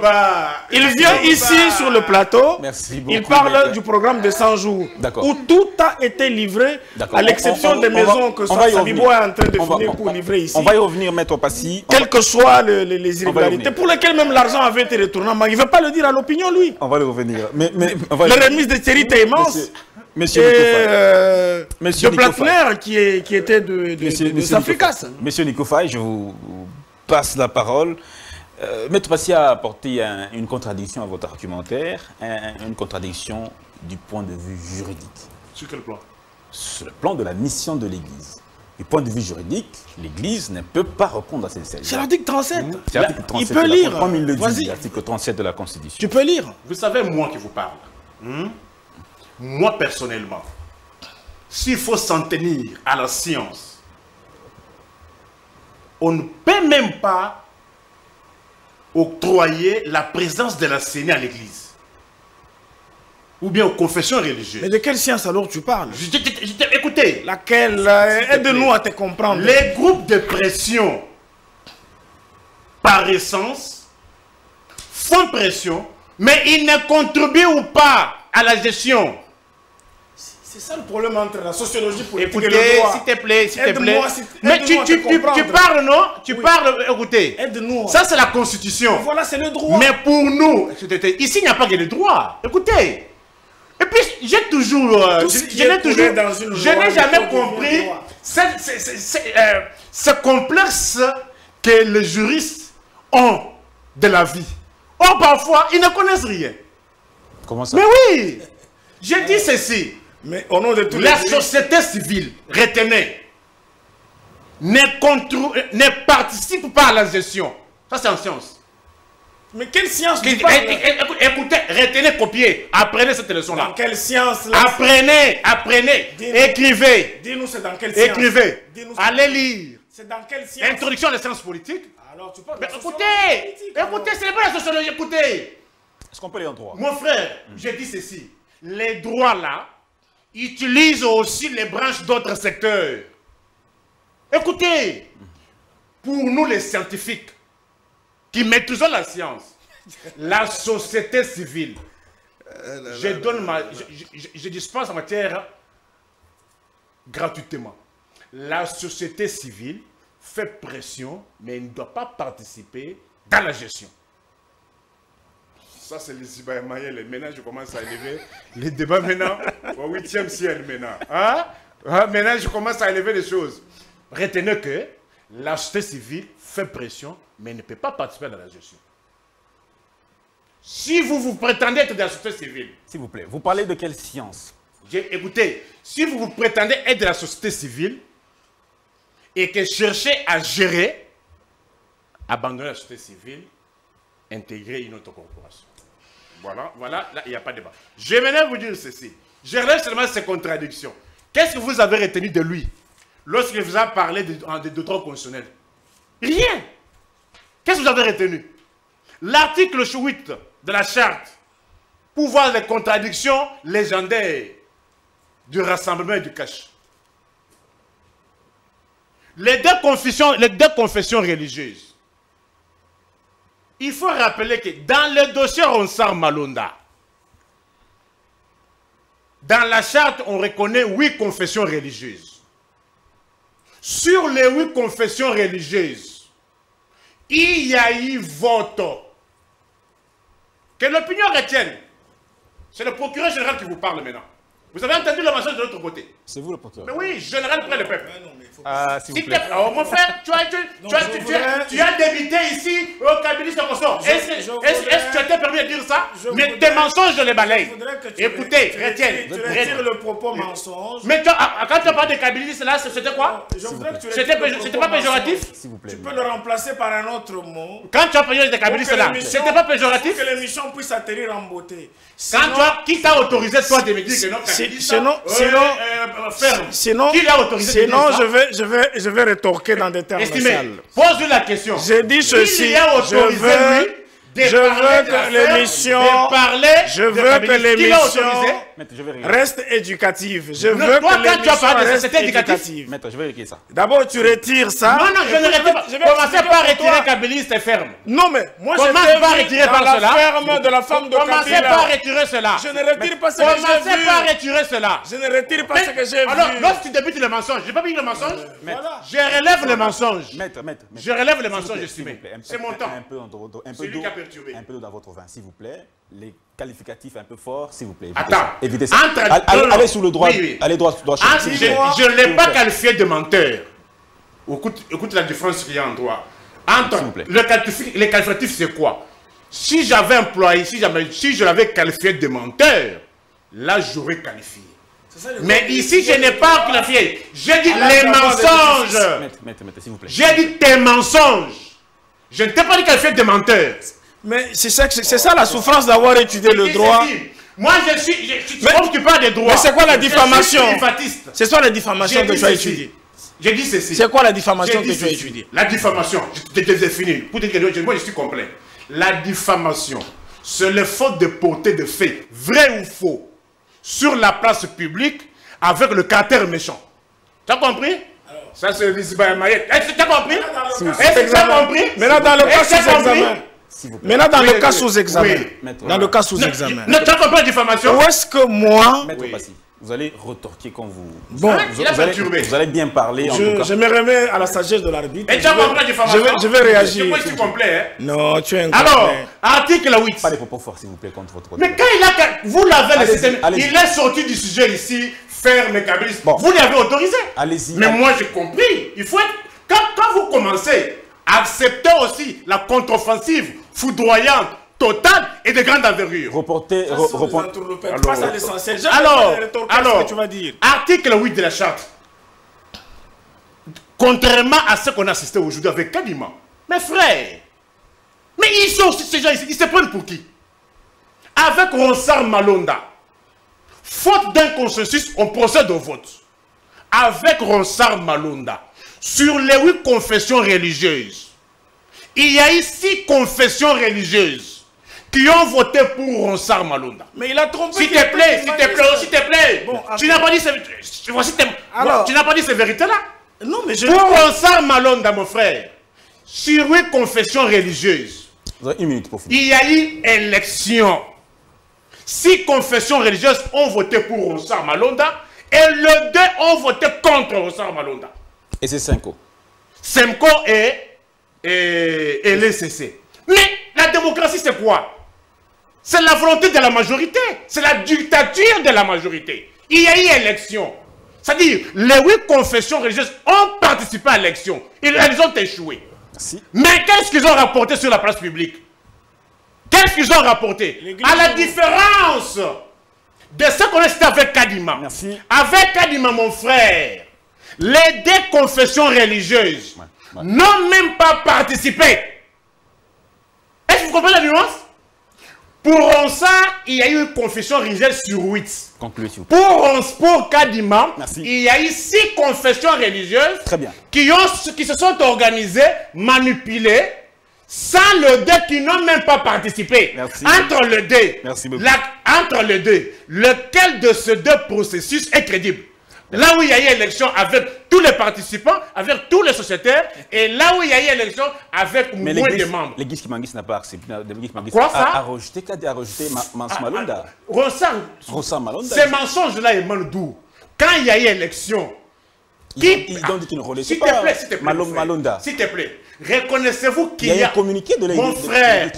il vient ici sur le plateau, il parle du programme de 100 jours, où tout a été livré, à l'exception des maisons que Sabibo est en train de finir pour livrer ici. On va y revenir, Maître Passy. Quelles que soient les irrégularités, pour lesquelles même l'argent avait été retourné, mais il ne veut pas le dire à l'opinion, lui. On va y revenir. La remise de Thierry était immense. Monsieur Monsieur Nico Fahy. Qui était de Safrikas. Monsieur Nico Fahy, je vous passe la parole. Maître Passy a apporté une contradiction à votre argumentaire, une contradiction du point de vue juridique. Sur quel plan? Sur le plan de la mission de l'Église. Du point de vue juridique, l'Église ne peut pas répondre à cette série. C'est l'article 37. Il peut lire. Comme il le dit, l'article 37 de la Constitution. Tu peux lire. Vous savez, moi qui vous parle. Moi, personnellement, s'il faut s'en tenir à la science, on ne peut même pas octroyer la présence de la CENI à l'église. Ou bien aux confessions religieuses. Mais de quelle science alors tu parles? Écoutez, laquelle? Aide-nous à te comprendre. Les groupes de pression, par essence, font pression, mais ils ne contribuent pas à la gestion. C'est ça le problème entre la sociologie politique et le droit. S'il te plaît, s'il te plaît. Mais tu parles, non? Tu parles, écoutez. Aide-nous. Ça, c'est la Constitution. Voilà, c'est le droit. Mais pour nous, ici, il n'y a pas que le droit. Écoutez. Et puis, j'ai toujours... Je n'ai jamais compris ce complexe que les juristes ont de la vie. Or, parfois, ils ne connaissent rien. Comment ça? Mais oui, j'ai dit ceci. Mais au nom de tous la société civile, retenez, ne participe pas à la gestion. Ça, c'est en science. Mais quelle science tu parles? Écoutez, retenez, copiez. Apprenez cette leçon-là. Dans quelle science là? Apprenez, apprenez. Écrivez. Dis-nous, c'est dans quelle science? Écrivez. Allez lire. C'est dans quelle science? Introduction à la science politique. Alors, tu parles de écoutez, écoutez, c'est pas la sociologie, écoutez. Est-ce qu'on peut aller en droit? Mon frère, j'ai dit ceci. Les droits là, utilisent aussi les branches d'autres secteurs. Écoutez, pour nous les scientifiques, qui maîtrisons la science, la société civile, je dispense en matière gratuitement. La société civile fait pression, mais elle ne doit pas participer dans la gestion. Ça, c'est les Ibaïmaïens. Maintenant, je commence à élever les débats maintenant au 8e ciel maintenant. Hein? Maintenant, je commence à élever les choses. Retenez que la société civile fait pression, mais ne peut pas participer à la gestion. Si vous vous prétendez être de la société civile... S'il vous plaît, vous parlez de quelle science? Écoutez, si vous vous prétendez être de la société civile et que cherchez à gérer, abandonnez la société civile, intégrez une autre corporation. Voilà, voilà, là, il n'y a pas de débat. Je vais vous dire ceci. Je relève seulement ces contradictions. Qu'est-ce que vous avez retenu de lui lorsqu'il vous a parlé de droit constitutionnel? Rien. Qu'est-ce que vous avez retenu? L'article 8 de la charte, pour voir les contradictions légendaires du rassemblement et du cash. Les deux confessions religieuses. Il faut rappeler que dans le dossier Ronsard Malonda, dans la charte, on reconnaît 8 confessions religieuses. Sur les 8 confessions religieuses, il y a eu vote. Que l'opinion retienne. C'est le procureur général qui vous parle maintenant. Vous avez entendu le message de l'autre côté. C'est vous le procureur. Mais oui, général près le peuple. Ah, s'il vous plaît. Alors, mon frère, tu as débité ici au cabinet de ressort. Est-ce que tu as été permis de dire ça? Mais tes mensonges, je les balaye. Écoutez, retiens. Tu retires le propos mensonge. Mais quand tu parles de cabinet, c'était quoi? C'était pas péjoratif? S'il vous plaît. Tu peux le remplacer par un autre mot. Quand tu as parlé de cabinet, c'était pas péjoratif? Que l'émission puisse atterrir en beauté. Qui t'a autorisé, toi, de me dire que non? Sinon, je vais rétorquer dans des termes sales. Pose-lui la question. J'ai dit ceci. Je veux que l'émission reste éducative. Toi, quand tu as parlé, c'était éducatif. Maître, je vais retirer ça. D'abord, tu retires ça. Non, non, je ne retire pas. Commencez par retirer Kabiliste et ferme. Non, mais moi, je commence par retirer par cela. Commencez par retirer cela. Je ne retire pas ce que j'ai vu. Commencez par retirer cela. Je ne retire pas ce que j'ai vu. Alors, lorsque tu débutes le mensonge, je n'ai pas vu le mensonge. Je relève le mensonge. Je relève le mensonge estimé. C'est mon temps. Un peu d'eau dans votre vin, s'il vous plaît. Les qualificatifs un peu forts, s'il vous plaît. Évitez ça. Allez sous le droit. Allez droit. Je ne l'ai pas qualifié de menteur. Écoute la différence qu'il y a en droit. Les qualificatifs, c'est quoi? Si j'avais employé, si je l'avais qualifié de menteur, là, j'aurais qualifié. Mais ici, je n'ai pas qualifié. J'ai dit les mensonges. J'ai dit tes mensonges. Je ne t'ai pas qualifié de menteur. Mais c'est ça la souffrance d'avoir étudié le droit. Moi, je suis... tu parles des droits. Mais c'est quoi la diffamation? C'est quoi la diffamation que tu as étudiée? J'ai dit ceci. C'est quoi la diffamation que tu as étudiée? La diffamation, je te définis. Pour dire que moi, je suis complet. La diffamation, c'est le faute de porter de faits, vrai ou faux, sur la place publique, avec le caractère méchant. Tu as compris? Ça, c'est visible à Maïette. Est-ce que tu as compris? Est-ce que tu as compris? Maintenant, dans le cas sous-examen. Maintenant, dans le cas sous-examen. Dans le cas sous-examen. Ne t'entends pas de diffamation. Où est-ce que moi... Maître Passy, vous allez retorquer quand vous... Bon, vous allez bien parler en tout cas. Je me remets à la sagesse de l'arbitre. Et tu as compris la diffamation? Je vais réagir. C'est moi qui suis complet. Non, tu es incomplet. Alors, article 8. Pas des propos forts, s'il vous plaît, contre votre... Mais quand il a... Vous l'avez le système. Il est sorti du sujet ici, faire mécanisme. Vous l'avez autorisé. Allez-y. Mais moi, j'ai compris. Il faut être... Quand vous commencez... Acceptons aussi la contre-offensive foudroyante, totale et de grande envergure. Passe à l'essentiel. Alors, tu vas dire. Article 8 de la charte. Contrairement à ce qu'on a assisté aujourd'hui avec Kadima. Mes frères, mais ils sont aussi ces gens ici, ils se prennent pour qui? Avec Ronsard Malonda, faute d'un consensus, on procède au vote. Avec Ronsard Malonda, sur les 8 confessions religieuses, il y a eu 6 confessions religieuses qui ont voté pour Ronsard Malonda. Mais il a trompé. S'il te plaît, s'il te plaît, s'il te plaît. Bon, tu n'as pas dit ces vérités-là. Non, mais je... Pour Ronsard Malonda, mon frère, sur 8 confessions religieuses, il y a eu élection. 6 confessions religieuses ont voté pour Ronsard Malonda et les 2 ont voté contre Ronsard Malonda. Et c'est CENCO. CENCO et l'FCC. Mais la démocratie, c'est quoi? C'est la volonté de la majorité. C'est la dictature de la majorité. Il y a eu élection. C'est-à-dire, les 8 confessions religieuses ont participé à l'élection. Elles ont échoué. Merci. Mais qu'est-ce qu'ils ont rapporté sur la place publique? Qu'est-ce qu'ils ont rapporté? À la différence de ce qu'on a cité avec Kadima. Merci. Avec Kadima, mon frère, les 2 confessions religieuses n'ont même pas participé. Est-ce que vous comprenez la nuance? Pour Ronsard, il y a eu une confession religieuse sur 8. Concluez, s'il vous plaît. Pour Kadima, il y a eu 6 confessions religieuses. Très bien. Qui se sont organisées, manipulées, sans le 2 qui n'ont même pas participé. Merci. Entre les deux, lequel de ces 2 processus est crédible? Là où il y a eu élection avec tous les participants, avec tous les sociétaires, et là où il y a eu élection avec moins de membres. L'église Kimbanguiste n'a pas accepté. Quoi ça? A rejeté Malonda. Ronsard Malonda. Ces mensonges-là émanent d'où? Quand il y a eu élection, Ils ont dit qu'ils ne reconnaissaient pas Malonda. S'il te plaît, reconnaissez-vous qu'il y a... communiqué de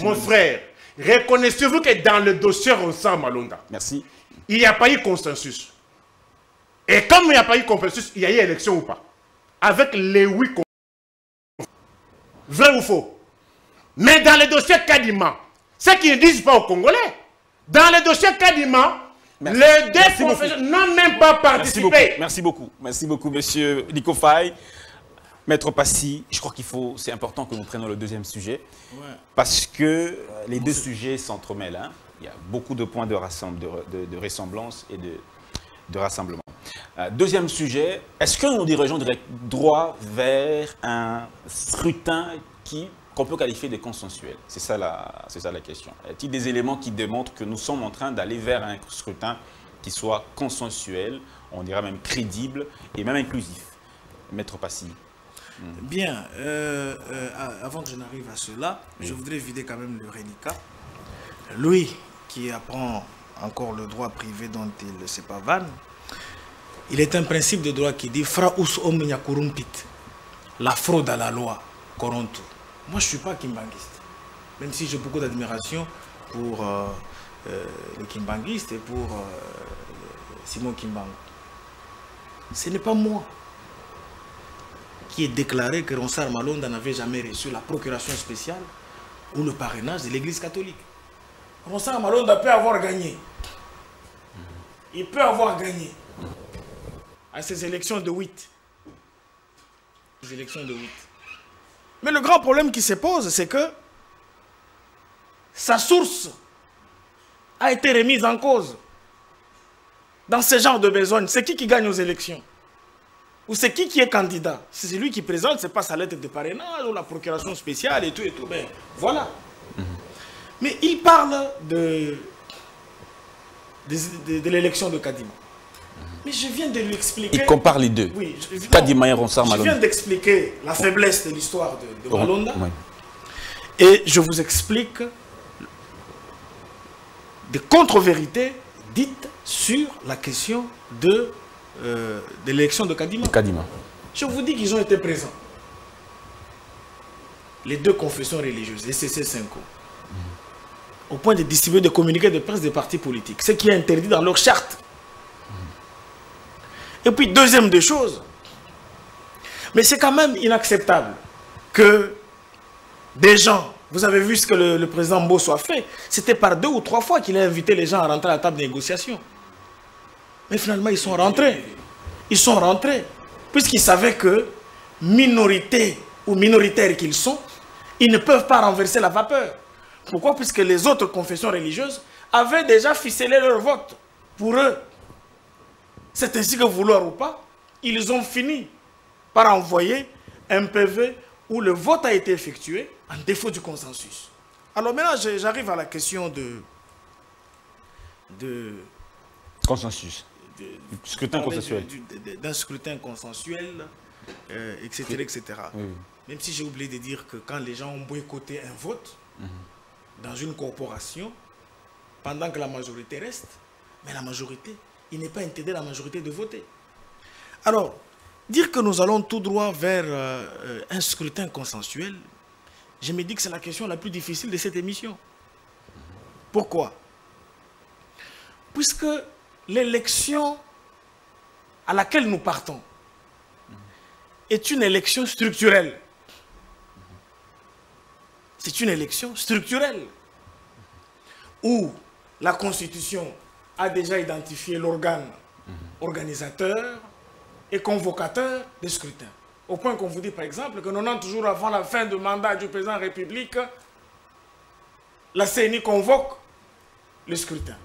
mon frère, reconnaissez-vous que dans le dossier Ronsard Malonda, merci, il n'y a pas eu consensus. Et comme il n'y a pas eu consensus, il y a eu élection ou pas. Avec les 8 consensus. Vrai ou faux? Mais dans le dossier Kadima, ce qu'ils ne disent pas aux Congolais, dans le dossier Kadima... Merci. Les deux professeurs n'ont même pas participé. Merci beaucoup. Merci beaucoup, monsieur Nico Fahy. Maître Passy, je crois qu'il faut, c'est important que nous prenions le deuxième sujet. Ouais. Parce que les deux sujets s'entremêlent. Hein. Il y a beaucoup de points de ressemblance et de rassemblement. Deuxième sujet, est-ce que nous dirigeons droit vers un scrutin qu'on peut qualifier de consensuel? C'est ça, la question. Y a-t-il des éléments qui démontrent que nous sommes en train d'aller vers un scrutin qui soit consensuel, on dira même crédible et même inclusif? Maître Passy. Bien, avant que je n'arrive à cela, oui, je voudrais vider quand même le Rénica. Lui, qui apprend encore le droit privé dont il ne sait pas van, il est un principe de droit qui dit « Fraus omnia corumpit », la fraude à la loi, corrompt. Moi, je ne suis pas kimbanguiste, même si j'ai beaucoup d'admiration pour les kimbanguistes et pour Simon Kimbangu. Ce n'est pas moi qui ai déclaré que Ronsard Malonda n'avait jamais reçu la procuration spéciale ou le parrainage de l'Église catholique. Ronsard Malonda peut avoir gagné. Il peut avoir gagné à ces élections de 8. Ces élections de 8. Mais le grand problème qui se pose, c'est que sa source a été remise en cause. Dans ce genre de besogne, c'est qui gagne aux élections? Ou c'est qui est candidat? C'est celui qui présente, c'est pas sa lettre de parrainage ou la procuration spéciale et tout et tout. Ben, voilà. Mais il parle de l'élection de Kadima. Mais je viens de lui expliquer... Il compare les deux. Oui, Kadima et Ronsard Malonda. Je viens d'expliquer la faiblesse de l'histoire de Malonda. Oui. Et je vous explique des contre-vérités dites sur la question de l'élection de Kadima. Je vous dis qu'ils ont été présents. Les deux confessions religieuses, les FCC et CENCO, au point de distribuer des communiqués de presse des partis politiques, ce qui est interdit dans leur charte. Et puis, deuxième des choses, mais c'est quand même inacceptable que des gens, vous avez vu ce que le président Mbosso a fait, c'était par 2 ou 3 fois qu'il a invité les gens à rentrer à la table de négociation. Mais finalement, ils sont rentrés. Ils sont rentrés. Puisqu'ils savaient que, minorité ou minoritaires qu'ils sont, ils ne peuvent pas renverser la vapeur. Pourquoi? Puisque les autres confessions religieuses avaient déjà ficelé leur vote pour eux. C'est ainsi que vouloir ou pas, ils ont fini par envoyer un PV où le vote a été effectué en défaut du consensus. Alors maintenant, j'arrive à la question de consensus, scrutin consensuel, d'un scrutin consensuel, etc., etc. Oui. Même si j'ai oublié de dire que quand les gens ont boycotté un vote dans une corporation, pendant que la majorité reste, mais la majorité... il n'est pas interdit à la majorité de voter. Alors, dire que nous allons tout droit vers un scrutin consensuel, je me dis que c'est la question la plus difficile de cette émission. Pourquoi? Puisque l'élection à laquelle nous partons est une élection structurelle. C'est une élection structurelle où la Constitution a déjà identifié l'organe organisateur et convocateur des scrutins. Au point qu'on vous dit, par exemple, que 90 jours avant la fin du mandat du président de la République, la CENI convoque le scrutin.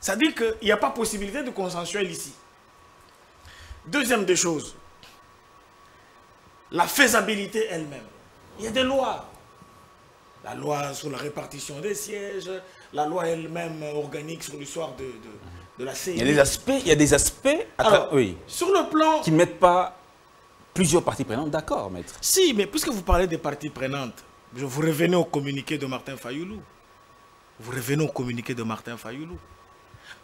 C'est-à-dire qu'il n'y a pas possibilité de consensuel ici. Deuxième des choses, la faisabilité elle-même. Il y a des lois. La loi sur la répartition des sièges, la loi elle-même organique sur l'histoire de la CENI. Il y a des aspects, alors, oui, sur le plan... qui ne mettent pas plusieurs parties prenantes d'accord, maître. Si, mais puisque vous parlez des parties prenantes, vous revenez au communiqué de Martin Fayulu.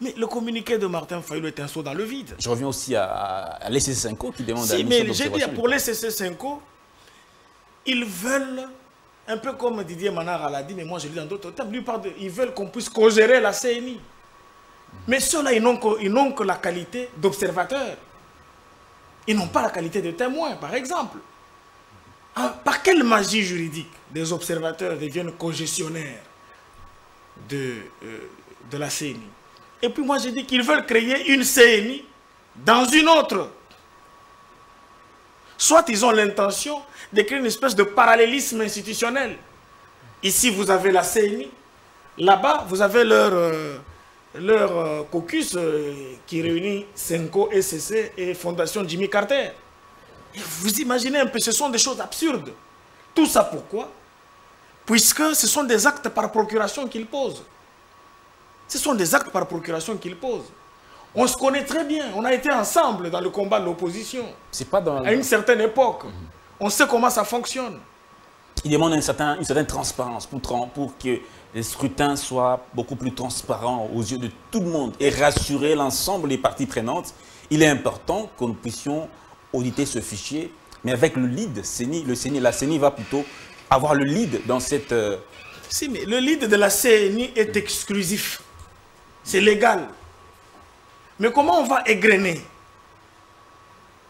Mais le communiqué de Martin Fayulu est un saut dans le vide. Je reviens aussi à l'ECC-CENCO qui demande à la mission d'observation. Mais j'ai dit, pour l'ECC-CENCO, ils veulent, un peu comme Didier Manara l'a dit, mais moi je l'ai dit dans d'autres termes, ils veulent qu'on puisse co-gérer la CNI. Mais ceux-là, ils n'ont que la qualité d'observateur. Ils n'ont pas la qualité de témoin, par exemple. Par quelle magie juridique des observateurs deviennent co-gestionnaires de la CNI? Et puis moi, j'ai dit qu'ils veulent créer une CNI dans une autre. Soit ils ont l'intention de créer une espèce de parallélisme institutionnel. Ici, vous avez la CNI. Là-bas, vous avez leur caucus qui réunit CENCO, FCC et Fondation Jimmy Carter. Et vous imaginez un peu, ce sont des choses absurdes. Tout ça pourquoi? Puisque ce sont des actes par procuration qu'ils posent. Ce sont des actes par procuration qu'ils posent. On se connaît très bien. On a été ensemble dans le combat de l'opposition. C'est pas dans... À une certaine époque. On sait comment ça fonctionne. Il demande une certaine transparence pour que les scrutins soient beaucoup plus transparents aux yeux de tout le monde et rassurer l'ensemble des parties prenantes. Il est important que nous puissions auditer ce fichier, mais avec le lead CENI. La CENI va plutôt avoir le lead dans cette... Si, mais le lead de la CENI est exclusif. C'est légal. Mais comment on va égrener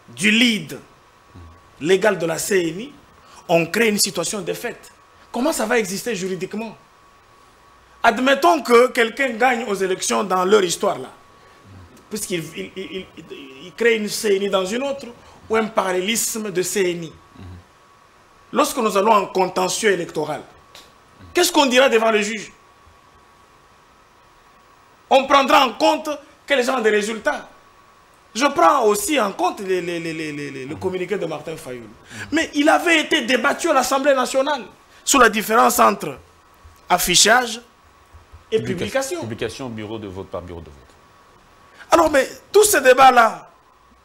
du lead légal de la CENI? On crée une situation de fait. Comment ça va exister juridiquement? Admettons que quelqu'un gagne aux élections dans leur histoire là, puisqu'il crée une CNI dans une autre, ou un parallélisme de CNI. Lorsque nous allons en contentieux électoral, qu'est-ce qu'on dira devant le juge? On prendra en compte quel genre de résultats? Je prends aussi en compte le communiqué de Martin Fayulu. Mais il avait été débattu à l'Assemblée nationale sur la différence entre affichage et publication. Publication bureau de vote par bureau de vote. Alors, mais tous ces débats-là,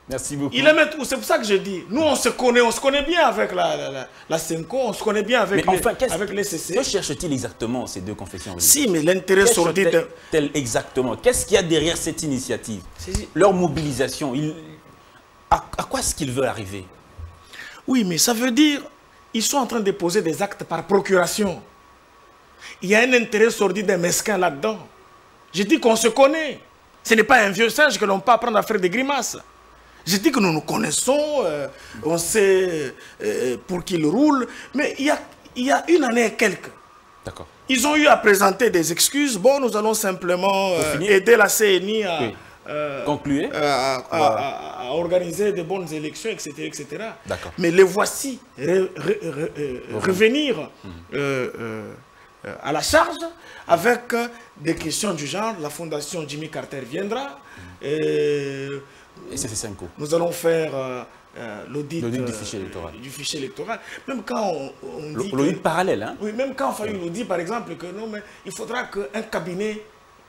merci beaucoup. C'est pour ça que je dis, nous on se connaît bien avec la CENCO, on se connaît bien avec les CC. Que cherchent-ils exactement ces deux confessions? Si, mais l'intérêt sordide... Exactement. Qu'est-ce qu'il y a derrière cette initiative? Leur mobilisation, à quoi est-ce qu'ils veulent arriver? Oui, mais ça veut dire ils sont en train de poser des actes par procuration. Il y a un intérêt sordide d'un mesquin là-dedans. Je dis qu'on se connaît. Ce n'est pas un vieux singe que l'on peut apprendre à faire des grimaces. J'ai dit que nous nous connaissons, on sait pour qui il roule, mais il y a une année et quelques. D'accord. Ils ont eu à présenter des excuses. Bon, nous allons simplement aider la CNI à, oui. à organiser de bonnes élections, etc. etc. D'accord. Mais les voici revenir à la charge avec des questions du genre. La Fondation Jimmy Carter viendra. Et CENCO. Nous allons faire l'audit du fichier électoral. Même quand on dit... L'audit parallèle, hein? Oui, même quand Fayulu nous dit, par exemple, que non, mais il faudra qu'un cabinet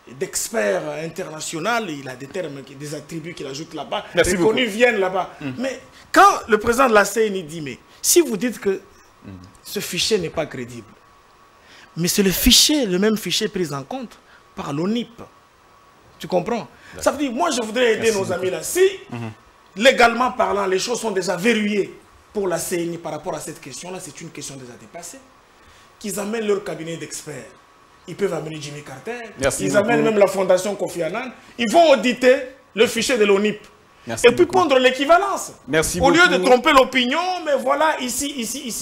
d'experts international, il a des termes, des attributs qu'il ajoute là-bas, les connus viennent là-bas. Mais quand le président de la CNI dit, mais si vous dites que ce fichier n'est pas crédible, mais c'est le fichier, le même fichier pris en compte par l'ONIP. Tu comprends? Ça veut dire, moi je voudrais aider nos amis là. Si, légalement parlant, les choses sont déjà verrouillées pour la CNI par rapport à cette question-là, c'est une question déjà dépassée, qu'ils amènent leur cabinet d'experts. Ils peuvent amener Jimmy Carter, ils amènent même la fondation Kofi Annan, ils vont auditer le fichier de l'ONIP. Et puis prendre l'équivalence. Au lieu de tromper l'opinion, mais voilà, ici.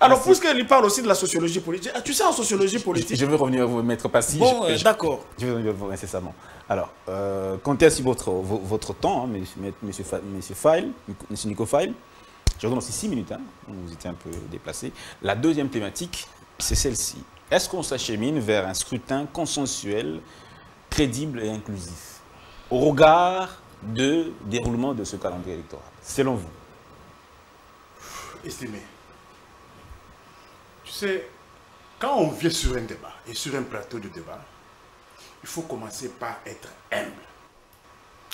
Alors, puisque il parle aussi de la sociologie politique, tu sais, en sociologie politique... Je veux revenir à vous, Maître Passy. Bon, d'accord. Je vais revenir à vous incessamment. Alors, comptez sur votre temps, hein, Monsieur Nico Fahy. Je vous donne aussi 6 minutes, hein, vous étiez un peu déplacé. La deuxième thématique, c'est celle-ci. Est-ce qu'on s'achemine vers un scrutin consensuel, crédible et inclusif au regard de déroulement de ce calendrier électoral, selon vous? Estimé. Tu sais, quand on vient sur un débat et sur un plateau de débat, il faut commencer par être humble.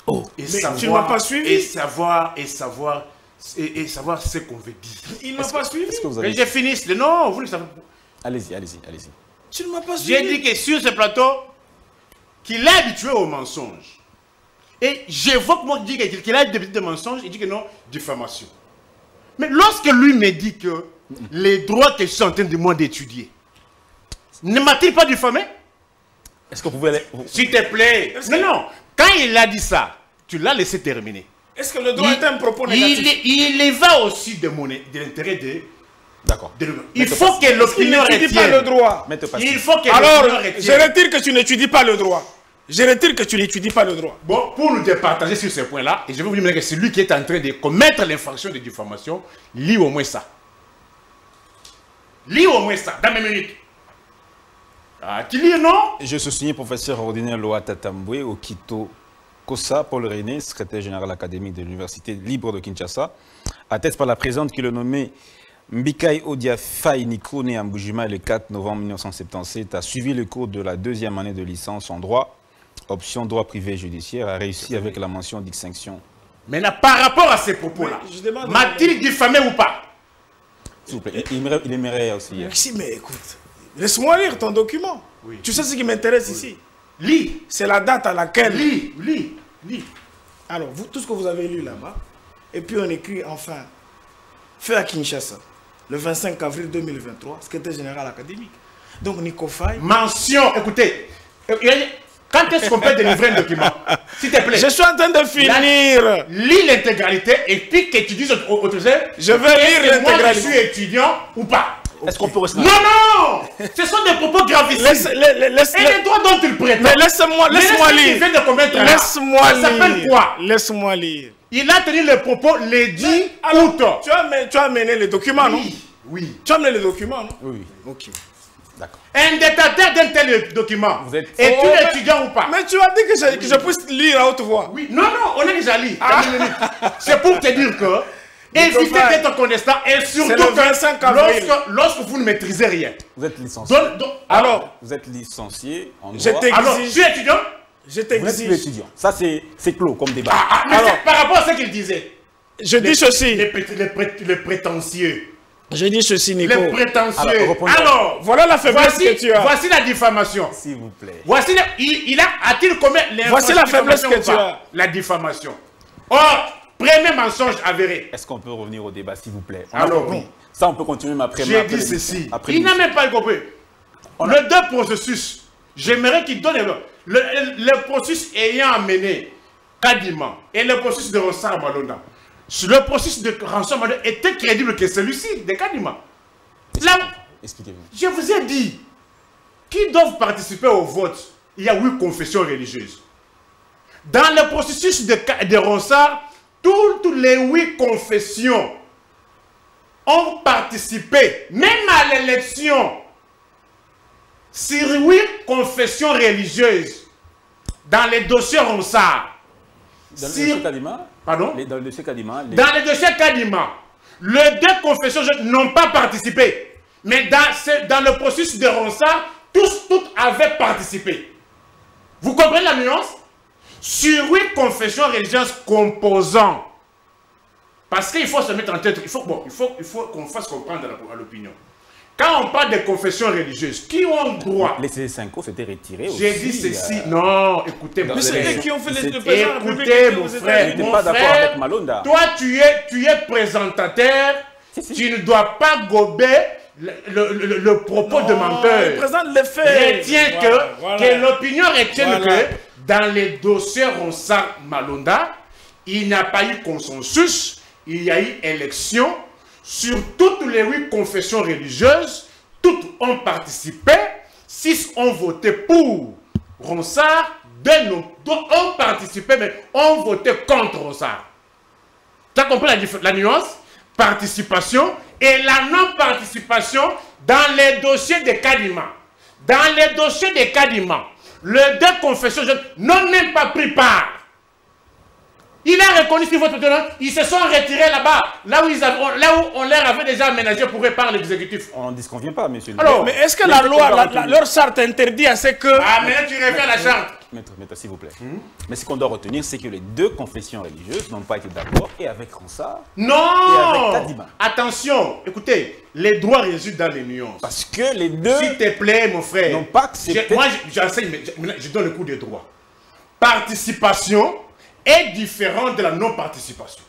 Oh, et savoir, tu ne m'as pas suivi. Et savoir ce qu'on veut dire. Il ne m'a pas suivi. Mais je finis. Non, vous le savez. Allez-y. Tu ne m'as pas suivi. J'ai dit que sur ce plateau, qu'il est habitué aux mensonges. Et j'évoque moi qui dit qu'il a des mensonges, il dit que non, diffamation. Mais lorsque lui me dit que les droits que je suis en train de moi d'étudier, ne m'a-t-il pas diffamé? Est-ce que vous pouvez aller... S'il te plaît. Non, non. Quand il a dit ça, tu l'as laissé terminer. Est-ce que le droit est un propos négatif? Il y va aussi de l'intérêt de... D'accord. Il faut que l'opinion retienne. Tu n'étudies pas le droit. Il faut que l'opinion retienne. Alors, je retire que tu n'étudies pas le droit. Je retire que tu n'étudies pas le droit. Bon, pour nous départager sur ce point-là, et je vais vous dire que c'est lui qui est en train de commettre l'infraction de diffamation, lis au moins ça. Lis au moins ça, dans mes minutes. Ah, tu lis, non? Je suis signé professeur ordinaire Loa Tatamboué, Okitakosa, Paul René, secrétaire général académique de l'Université libre de Kinshasa, atteste par la présente qui le nommait Mbikai Odia Fahy Nico, né à Mbujima le 4 novembre 1977, a suivi le cours de la deuxième année de licence en droit, option droit privé judiciaire, a réussi avec la mention d'extinction. Maintenant, par rapport à ces propos-là, m'a-t-il diffamé ou pas? S'il vous plaît, il aimerait aussi. Merci, mais écoute. Laisse-moi lire ton document. Oui. Tu sais ce qui m'intéresse ici. Lis. C'est la date à laquelle... Lis, lis, lis. Alors, vous, tout ce que vous avez lu là-bas, et puis on écrit enfin, fait à Kinshasa, le 25 avril 2023, secrétaire général académique. Donc, Nico Fahy... Mention, écoutez, quand est-ce qu'on peut délivrer un document? S'il te plaît. Je suis en train de finir. Là, lis l'intégralité et puis que tu dises autre chose. Je veux lire l'intégralité. Moi, je suis étudiant ou pas? Okay. Est-ce qu'on peut rester? Non, non! Ce sont des propos gravissimes. Et les droits dont il prétend. Mais laisse-moi lire. Laisse-moi lire. Ça s'appelle quoi? Laisse-moi lire. Il a tenu les propos, les dit ou tort. Tu as amené les documents, oui, non? Oui. Tu as amené les documents, non? Oui. Ok. D'accord. Un détecteur d'un tel document. Êtes... Es-tu étudiant ou pas? Mais tu as dit que je, oui, je puisse lire à haute voix. Oui. Non, non, on a déjà lu. Ah. C'est pour te dire que... Évitez d'être connaissant et surtout lorsque vous ne maîtrisez rien. Vous êtes licencié. Alors, vous êtes licencié en droit. Alors, je suis étudiant. Je t'exige. Vous êtes étudiant. Ça, c'est clos comme débat. Ah, mais alors, par rapport à ce qu'il disait. Je dis ceci. Les prétentieux. Je dis ceci, Nico. Les prétentieux. Alors, voilà la faiblesse que tu as. Voici la diffamation. S'il vous plaît. Voici la, a-t-il commis les... Voici la faiblesse que tu as. La diffamation. Or... Premier mensonge avéré. Est-ce qu'on peut revenir au débat, s'il vous plaît? Alors, oui. Ça, on peut continuer ma première. J'ai dit ceci. Il n'a même pas compris. Les deux processus, j'aimerais qu'il donne le processus ayant amené Kadima et le processus de Ronsard Malonda. Le processus de Ronsard Malonda était crédible que celui-ci, de Kadima. Expliquez-vous. Je vous ai dit, qui doivent participer au vote? Il y a 8 confessions religieuses. Dans le processus de Ronsard, toutes les 8 confessions ont participé, même à l'élection, sur 8 confessions religieuses, dans les dossiers Ronsard. Dans le dossier Kadima? Pardon? Dans le dossier Kadima? Dans le dossier Kadima, les 2 confessions n'ont pas participé. Mais dans le processus de Ronsard, toutes avaient participé. Vous comprenez la nuance? Sur 8 confessions religieuses composant. Parce qu'il faut se mettre en tête, il faut qu'on fasse comprendre à l'opinion. Quand on parle des confessions religieuses, qui ont droit? Les CENCO s'étaient retirés aussi. J'ai dit ceci. Non, écoutez, mon frère. Qui ont fait les présents, écoutez, mon frère. Mon pas d'accord avec Malonda. Toi, tu es présentateur. Si, si. Tu ne dois pas gober le propos de menteur. Présente les faits. Retiens que l'opinion retienne que. Dans les dossiers Ronsard Malonda, il n'y a pas eu consensus, il y a eu élection. Sur toutes les 8 confessions religieuses, toutes ont participé, 6 ont voté pour Ronsard, 2 ont participé, mais ont voté contre Ronsard. Tu as compris la nuance? Participation et la non-participation dans les dossiers de Kadima. Dans les dossiers de Kadima, les 2 confessions n'ont même pas pris part. Il a reconnu qu'ils votent maintenant. Ils se sont retirés là-bas, là où on leur avait déjà aménagé pour réparer l'exécutif. On ne disconvient pas, monsieur. Alors, mais est-ce que la loi, leur charte interdit à ce que... Ah, mais tu reviens à la charte. Maître, s'il vous plaît. Mais ce qu'on doit retenir, c'est que les deux confessions religieuses n'ont pas été d'accord et avec Ronsard. Non. Et avec Kadima. Attention, écoutez, les droits résident dans les nuances. Parce que les deux... S'il te plaît, mon frère. Non, pas accepté. Moi, j'enseigne, mais je donne le coup de droit. Participation est différente de la non-participation.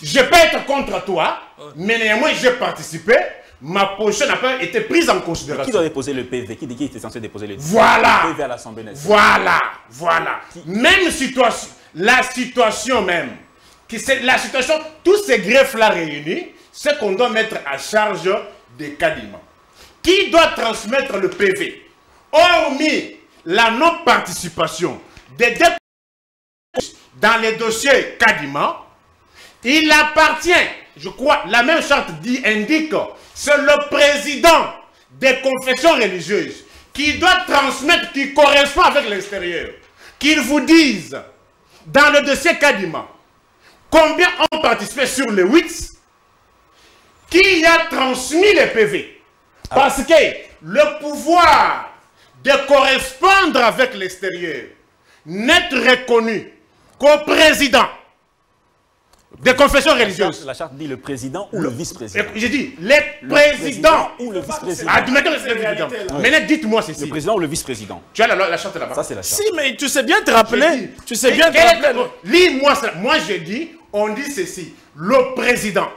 Je peux être contre toi, mais néanmoins, j'ai participé. Ma position n'a pas été prise en considération. Qui doit déposer le PV? Qui était censé déposer le PV? Voilà. Le PV à l'Assemblée nationale. Voilà. Voilà. Qui... Même situation, la situation même, qui c'est la situation, tous ces greffes-là réunis, c'est qu'on doit mettre à charge de Kadima. Qui doit transmettre le PV? Hormis la non-participation des députés dans les dossiers Kadima, il appartient, je crois, la même charte dit, indique. C'est le président des confessions religieuses qui doit transmettre, qui correspond avec l'extérieur, qu'il vous dise, dans le dossier Kadima, combien ont participé sur les 8, qui a transmis les PV. Parce que le pouvoir de correspondre avec l'extérieur n'est reconnu qu'au président des confessions religieuses. La charte dit le président ou le vice-président. J'ai dit le président ou le vice-président. Admettons le président. Oui. Maintenant, dites-moi ceci. Le président ou le vice-président. Tu as la charte là-bas. Ça, c'est la charte. Si, mais tu sais bien te rappeler. Tu sais bien te rappeler. Lis-moi ça. Moi, j'ai dit, on dit ceci. Le président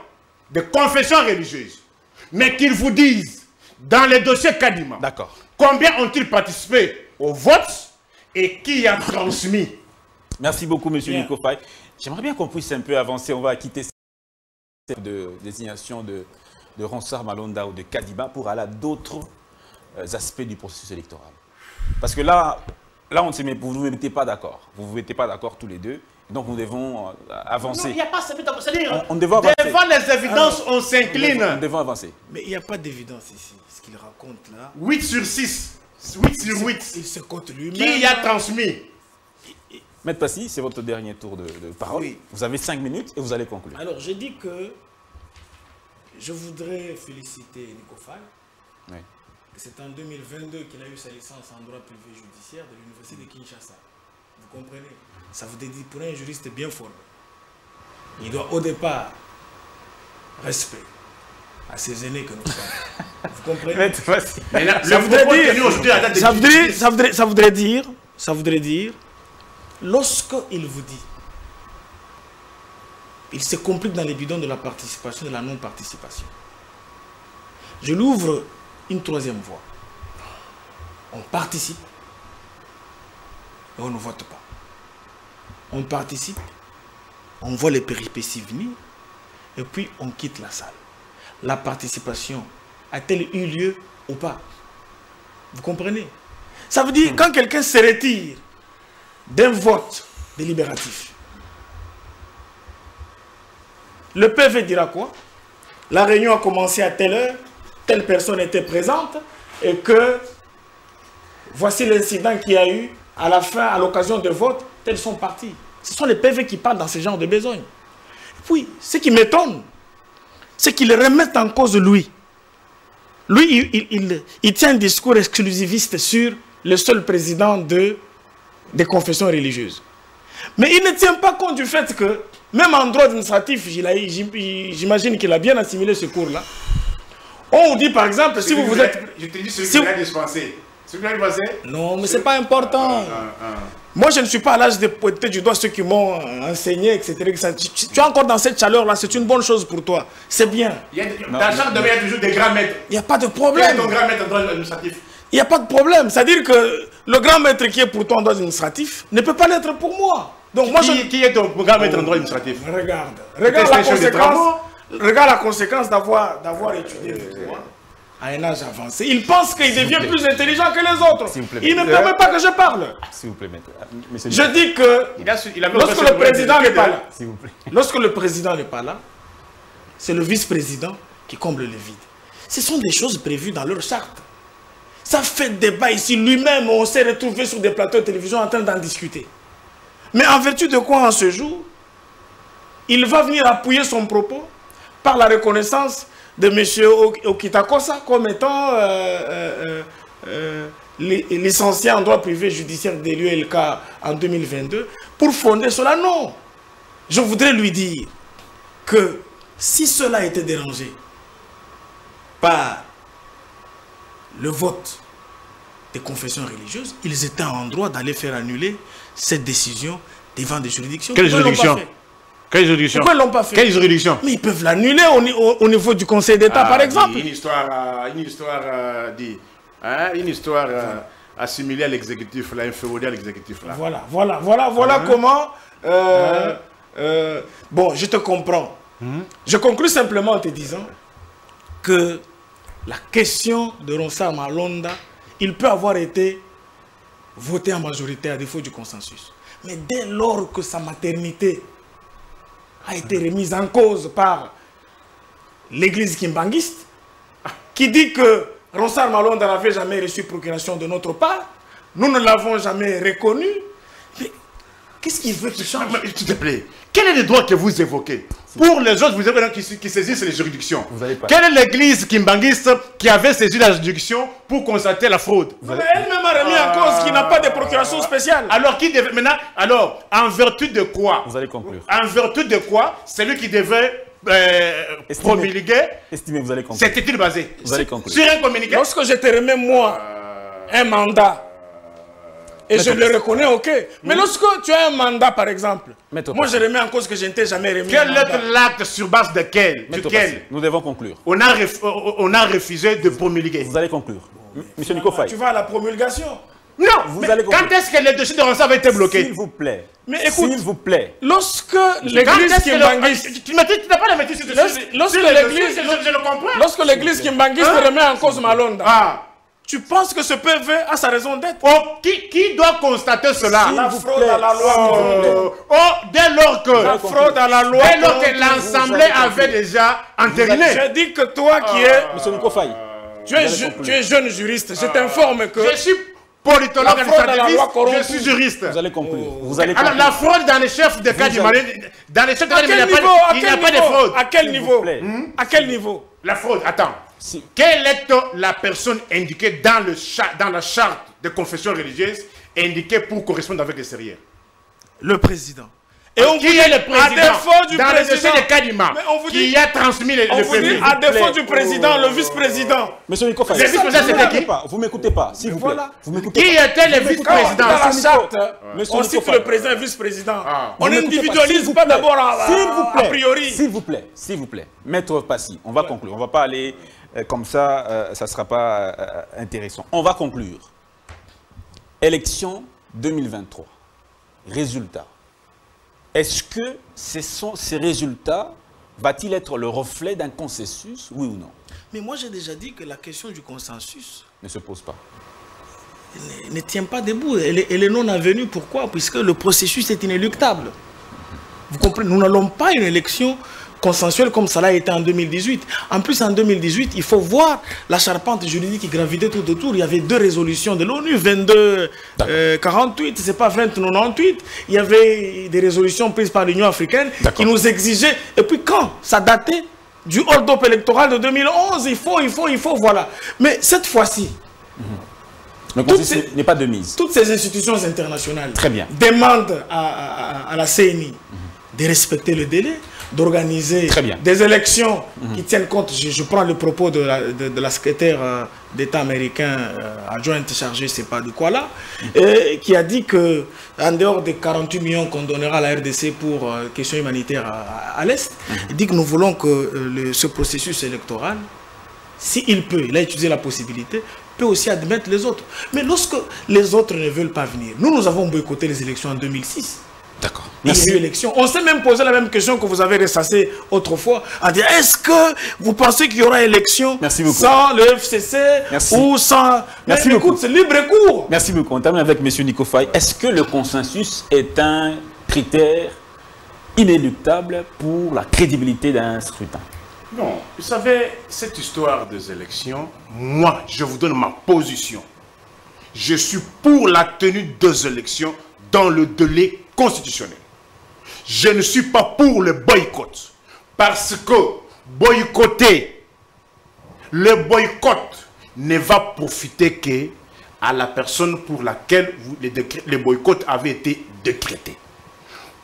des confessions religieuses. Mais qu'ils vous disent, dans les dossiers Kadima, combien ont-ils participé au vote et qui a transmis. Merci beaucoup, monsieur Nico Fahy. J'aimerais bien qu'on puisse un peu avancer. On va quitter cette désignation de Ronsard Malonda ou de Kadima pour aller à d'autres aspects du processus électoral. Parce que là on ne se met, vous ne vous mettez pas d'accord. Vous ne vous mettez pas d'accord tous les deux. Donc nous devons avancer. Non, il n'y a pas ça. C'est-à-dire, devant les évidences, on s'incline. Nous devons avancer. Mais il n'y a pas d'évidence ici. Ce qu'il raconte là. 8 sur 6. 8 sur 8. Il se compte lui-même. Qui y a transmis? Maître Passy, c'est votre dernier tour de parole. Oui. Vous avez 5 minutes et vous allez conclure. Alors, je dis que je voudrais féliciter Nico Fahy. Oui. C'est en 2022 qu'il a eu sa licence en droit privé judiciaire de l'université de Kinshasa. Vous comprenez? Ça vous dédie pour un juriste bien formé. Il doit au départ respect à ces aînés que nous sommes. Vous comprenez? Maître Passy. Ça voudrait dire. Lorsqu'il vous dit, il se complique dans les bidons de la participation, de la non-participation. Je l'ouvre une troisième voie. On participe et on ne vote pas. On participe, on voit les péripéties venir et puis on quitte la salle. La participation a-t-elle eu lieu ou pas? Vous comprenez? Ça veut dire quand quelqu'un se retire d'un vote délibératif. Le PV dira quoi? La réunion a commencé à telle heure, telle personne était présente et que voici l'incident qu'il y a eu à la fin, à l'occasion de vote, tels sont partis. Ce sont les PV qui parlent dans ce genre de besogne. Et puis, ce qui m'étonne, c'est qu'ils remettent en cause lui. Lui, il tient un discours exclusiviste sur le seul président des confessions religieuses. Mais il ne tient pas compte du fait que, même en droit administratif, j'imagine qu'il a bien assimilé ce cours-là. On dit par exemple, si vous vous êtes... Je te dis celui qui l'a dispensé. Celui qui l'a dispensé? Non, mais c'est pas important. Moi, je ne suis pas à l'âge de pointer du doigt ceux qui m'ont enseigné, etc. Tu es encore dans cette chaleur-là, c'est une bonne chose pour toi. C'est bien. Dans la charte, il y a toujours des grands maîtres. Il n'y a pas de problème. Il y a des grands maîtres en droit administratif. Il n'y a pas de problème. C'est-à-dire que le grand maître qui est pour toi en droit administratif ne peut pas l'être pour moi. Donc moi, qui est ton grand maître en droit administratif? Regarde la conséquence d'avoir étudié le droit à un âge avancé. Il pense qu'il devient plus intelligent que les autres. Il ne permet pas que je parle. S'il vous plaît, maître. Je dis que lorsque le président n'est pas là, c'est le vice-président qui comble le vide. Ce sont des choses prévues dans leur charte. Ça fait débat ici. Lui-même, on s'est retrouvé sur des plateaux de télévision en train d'en discuter. Mais en vertu de quoi, en ce jour, il va venir appuyer son propos par la reconnaissance de M. Okitakosa comme étant licenciés en droit privé judiciaire de l'ULK en 2022 pour fonder cela. Non, je voudrais lui dire que si cela était dérangé par le vote des confessions religieuses, ils étaient en droit d'aller faire annuler cette décision devant des juridictions. Quelle juridiction? Quelle juridiction? Pourquoi ils l'ont pas fait? Quelle juridiction? Mais ils peuvent l'annuler au niveau du Conseil d'État, par exemple. Oui, une histoire assimilée à l'exécutif, là, inféodée à l'exécutif. Voilà comment... bon, je te comprends. Je conclue simplement en te disant que la question de Ronsard Malonda, il peut avoir été voté en majorité à défaut du consensus. Mais dès lors que sa maternité a été remise en cause par l'église kimbanguiste, qui dit que Ronsard Malonda n'avait jamais reçu procuration de notre part, nous ne l'avons jamais reconnu. Mais qu'est-ce qu'il veut qu'il change? S'il te plaît, quel est le droit que vous évoquez? Pour les autres, vous avez qui saisissent les juridictions. Quelle est l'église kimbanguiste qui avait saisi la juridiction pour constater la fraude? Elle-même a remis en cause qu'il n'a pas de procuration spéciale. Alors, qui devait, maintenant, alors, en vertu de quoi? Vous allez conclure. En vertu de quoi? Celui qui devait promulguer. Estimez, vous allez conclure. C'était-il basé? Vous allez conclure. Sur un communiqué. Lorsque je te remets, moi, un mandat, et je le reconnais, ok. Mais lorsque tu as un mandat, par exemple, moi je remets en cause que je n'étais jamais remis. Quel est l'acte sur base de duquel nous devons conclure? On a refusé de promulguer. Vous allez conclure. Monsieur Nico Fahy. Tu vas à la promulgation. Non, vous allez quand est-ce que les dossiers de Ronsard avaient été bloqués? S'il vous plaît. Mais écoute, s'il vous plaît. Lorsque l'église kimbanguiste... Tu n'as pas la maîtrise de ce... Lorsque l'église... Je le comprends. Lorsque l'église kimbanguiste remet en cause Malonda... Tu penses que ce PV a sa raison d'être? Oh, qui doit constater cela? La fraude à la loi. Dès lors que la fraude à la loi, dès lors que l'Assemblée avait déjà entériné. Je dis que toi qui es... Monsieur Nico Fahy, tu es jeune juriste. Je t'informe que... Je suis politologue, je suis juriste. Vous allez conclure. Alors la fraude dans les chefs de cas du Mali, dans les chefs de cas du Mali, il n'y a pas de fraude. À quel niveau? À quel niveau? La fraude, attends. Si. Quelle est la personne indiquée dans la charte de confession religieuse indiquée pour correspondre avec les sérieux? Le président. Et on qui vous dit, est le président? À défaut du dans président de Kadima, qui a transmis le PV. À défaut du président, le vice-président. Monsieur Nico Fahy, vous m'écoutez pas, s'il vous plaît. Qui était le vice-président? Dans la charte, on cite le président et le vice-président. On n'individualise pas d'abord a priori. S'il vous plaît, Maître Passy, on va conclure. On ne va pas aller comme ça, ça ne sera pas intéressant. On va conclure. Élection 2023. Résultat. Est-ce que ces résultats va-t-il être le reflet d'un consensus, oui ou non? Mais moi j'ai déjà dit que la question du consensus ne se pose pas. Ne tient pas debout. Elle est non avenue. Pourquoi? Puisque le processus est inéluctable. Vous comprenez? Nous n'allons pas à une élection consensuelle comme ça l'a été en 2018. En plus, en 2018, il faut voir la charpente juridique qui gravitait tout autour. Il y avait deux résolutions de l'ONU, 22-48, c'est pas 20-98. Il y avait des résolutions prises par l'Union africaine qui nous exigeaient. Et puis quand ça datait du hold-up électoral de 2011, il faut, voilà. Mais cette fois-ci, le consensus n'est pas de mise. Toutes ces institutions internationales demandent à la CNI de respecter le délai, d'organiser des élections qui tiennent compte, je prends le propos de la secrétaire d'État américain adjointe chargée, c'est pas de quoi là, et qui a dit que en dehors des 48 millions qu'on donnera à la RDC pour questions humanitaires à l'Est, il dit que nous voulons que ce processus électoral, s'il peut, il a étudié la possibilité, peut aussi admettre les autres. Mais lorsque les autres ne veulent pas venir, nous avons boycotté les élections en 2006. D'accord. On s'est même posé la même question que vous avez ressassée autrefois, à dire est-ce que vous pensez qu'il y aura élection sans le FCC ou sans... Merci beaucoup. C'est libre et court. Merci beaucoup. On termine avec M. Nico Fahy. Est-ce que le consensus est un critère inéluctable pour la crédibilité d'un scrutin? Non. Vous savez, cette histoire des élections, moi, je vous donne ma position. Je suis pour la tenue des élections dans le délai constitutionnel. Je ne suis pas pour le boycott parce que le boycott ne va profiter que à la personne pour laquelle les boycotts avaient été décrétés.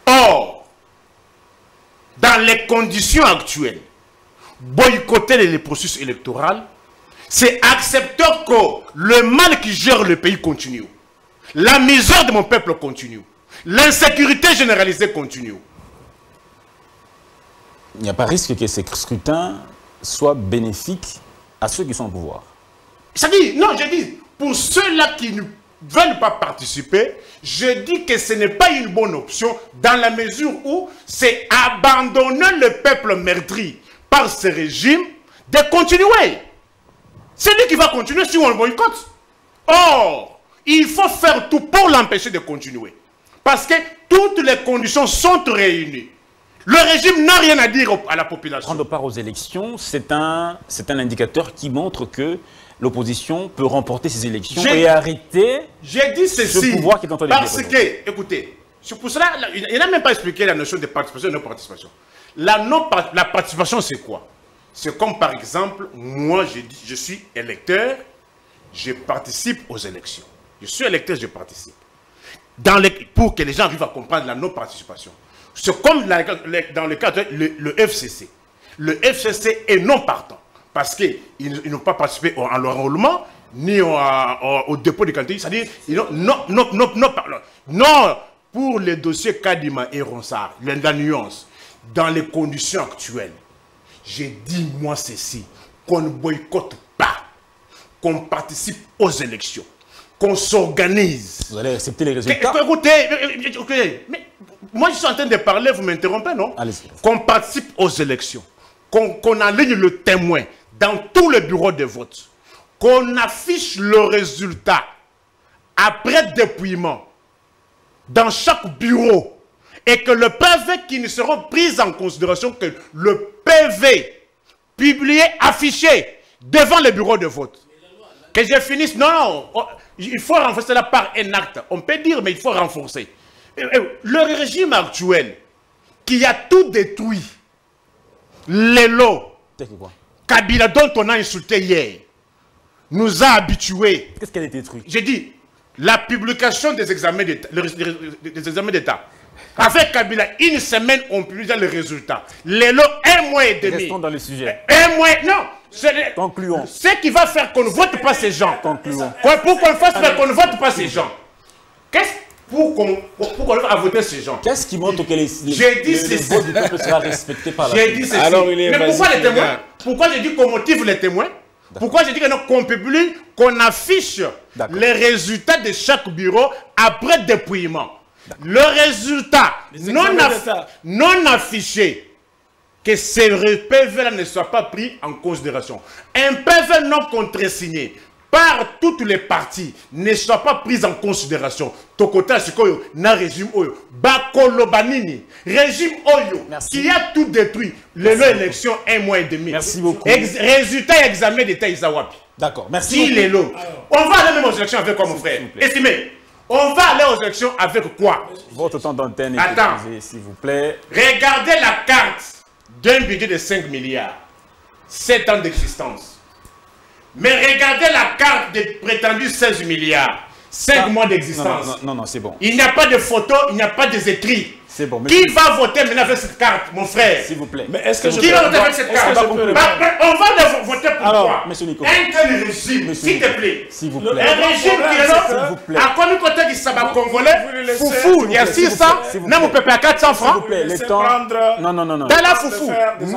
Or, dans les conditions actuelles, boycotter les processus électoraux, c'est accepter que le mal qui gère le pays continue. La misère de mon peuple continue. L'insécurité généralisée continue. Il n'y a pas risque que ces scrutins soient bénéfiques à ceux qui sont au pouvoir. Ça dit, non, je dis, pour ceux-là qui ne veulent pas participer, je dis que ce n'est pas une bonne option dans la mesure où c'est abandonner le peuple meurtri par ce régime de continuer. C'est lui qui va continuer si on le boycotte. Or, il faut faire tout pour l'empêcher de continuer. Parce que toutes les conditions sont réunies. Le régime n'a rien à dire à la population. Prendre part aux élections, c'est un indicateur qui montre que l'opposition peut remporter ces élections et arrêter ce pouvoir qui est en train de parce que, écoutez, c'est pour cela, il n'a même pas expliqué la notion de participation et de non-participation. La participation, c'est quoi? C'est comme par exemple, moi je dis, je suis électeur, je participe aux élections. Je suis électeur, je participe. Pour que les gens arrivent à comprendre la non-participation. C'est comme dans le cas de le FCC. Le FCC est non partant parce qu'ils n'ont pas participé à l'enrôlement ni au dépôt des candidats. C'est-à-dire, non, pour les dossiers Kadima et Ronsard, la nuance, dans les conditions actuelles, j'ai dit moi ceci, qu'on ne boycotte pas, qu'on participe aux élections, qu'on s'organise. Vous allez accepter les résultats. Écoutez, mais moi je suis en train de parler, vous m'interrompez, non? Qu'on participe aux élections, qu'on aligne le témoin dans tous les bureaux de vote, qu'on affiche le résultat après dépouillement dans chaque bureau et que le PV qui ne seront pris en considération que le PV publié, affiché devant les bureaux de vote. Que je finisse, non, il faut renforcer la part un acte. On peut dire, mais il faut renforcer. Le régime actuel, qui a tout détruit, Lelo, Kabila, dont on a insulté hier, nous a habitués. Qu'est-ce qu'elle a détruit? J'ai dit, la publication des examens d'État. Avec Kabila, une semaine, on publie les résultats. Lelo, un mois et demi. Restons dans le sujet. Un mois, non. Concluons. Ce qui va faire qu'on ne vote pas ces gens. Concluons. Pour qu'on fasse qu'on ne vote pas ces gens. Qu'est-ce qu'on va voter ces gens? Qu'est-ce qui montre que les votes du peuple sera respecté par la J'ai dit ceci. Mais pourquoi les témoins? Pourquoi j'ai dit qu'on motive les témoins? Pourquoi j'ai dit qu'on publie, qu'on affiche les résultats de chaque bureau après dépouillement? Le résultat non affiché, que ces PV-là ne soient pas pris en considération. Un PV non contresigné par toutes les parties ne soit pas pris en considération. Tokota Sikoyo, na régime Oyo, Bakolobanini, régime Oyo, qui a tout détruit. L'élection, un mois et demi. Merci beaucoup. Résultat examen d'État Isawapi. D'accord, merci. Si Lelo. On va aller même aux élections avec quoi, mon frère? Estimez. On va aller aux élections avec quoi? Votre temps d'antenne est utilisé, s'il vous plaît. Regardez la carte d'un budget de 5 milliards. 7 ans d'existence. Mais regardez la carte des prétendus 16 milliards. 5 mois d'existence. Non, c'est bon. Il n'y a pas de photos, il n'y a pas des écrits. C'est bon. Qui va voter maintenant avec cette carte, mon frère? S'il vous plaît. Mais est-ce que qui va voter avec cette carte? On va voter pour quoi? Monsieur Nico. Un tel régime, s'il te plaît. S'il vous plaît. Un régime qui est là. À combien de côté du sabbat congolais? Foufou, il y a 600. Non, mon peuple, à 400 francs. S'il vous plaît, les temps. Non. T'as là, foufou.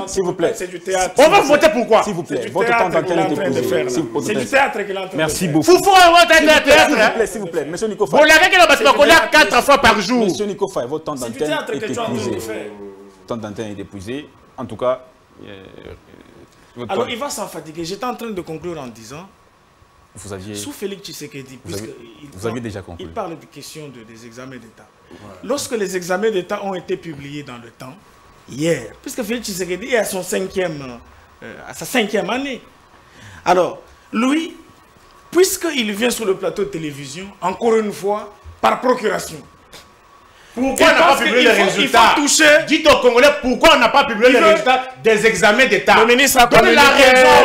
S'il vous plaît. C'est du théâtre. On va voter pour quoi? S'il vous plaît. Votre temps d'antenne est épuisé. C'est du théâtre qu'il est en train de faire. Merci beaucoup. Foufou, on va voter du théâtre. S'il vous plaît, monsieur Nico Fahy. Vous l'avez dit, parce qu'on a 4 fois par jour. Monsieur Nico Fahy, votre temps d'antenne est épuisé. Votre temps d'antenne est épuisé. En tout cas, alors il va s'en fatiguer. J'étais en train de conclure en disant, vous aviez sous Félix Tshisekedi, vous aviez déjà conclu. Il parle de question des examens d'État. Voilà. Lorsque les examens d'État ont été publiés dans le temps, hier, puisque Félix Tshisekedi est à son à sa cinquième année, alors lui. Puisqu'il vient sur le plateau de télévision, encore une fois, par procuration. Pourquoi on n'a pas publié les résultats? Dites aux Congolais pourquoi on n'a pas publié les résultats des examens d'État. Le ministre a communiqué.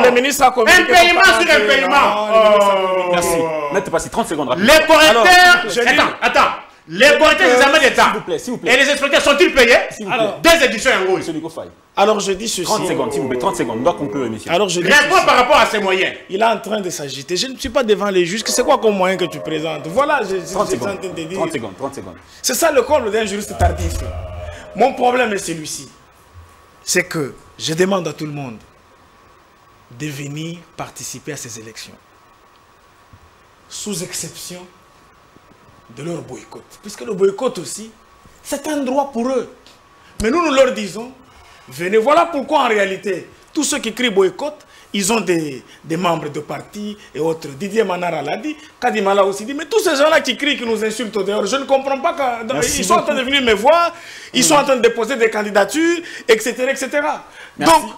Le ministre a communiqué. Un paiement sur un paiement. Merci. N'êtes pas si 30 secondes rapide. Les correcteurs. Attends. Les correcteurs des examens d'État. S'il vous plaît, s'il vous plaît. Et les inspecteurs sont-ils payés? Deux éditions en gros. Monsieur Nico Fahy. Alors je dis ceci. 30 secondes, s'il vous plaît, 30 secondes. On doit conclure, monsieur. Alors je dis. Réponds par rapport à ses moyens. Il est en train de s'agiter. Je ne suis pas devant les juges. C'est quoi comme moyen que tu présentes? Voilà, je suis en train de dire. 30 secondes, 30 secondes. C'est ça le comble d'un juriste tardif. Mon problème est celui-ci. C'est que je demande à tout le monde de venir participer à ces élections. Sous exception de leur boycott. Puisque le boycott aussi, c'est un droit pour eux. Mais nous, nous leur disons, venez. Voilà pourquoi en réalité, tous ceux qui crient boycott, ils ont des membres de partis et autres. Didier Manara l'a dit, Kadima l'a aussi dit, mais tous ces gens-là qui crient, qui nous insultent dehors, je ne comprends pas qu'ils sont en train de venir me voir, ils sont en train de déposer des candidatures, etc. etc. Merci. Donc,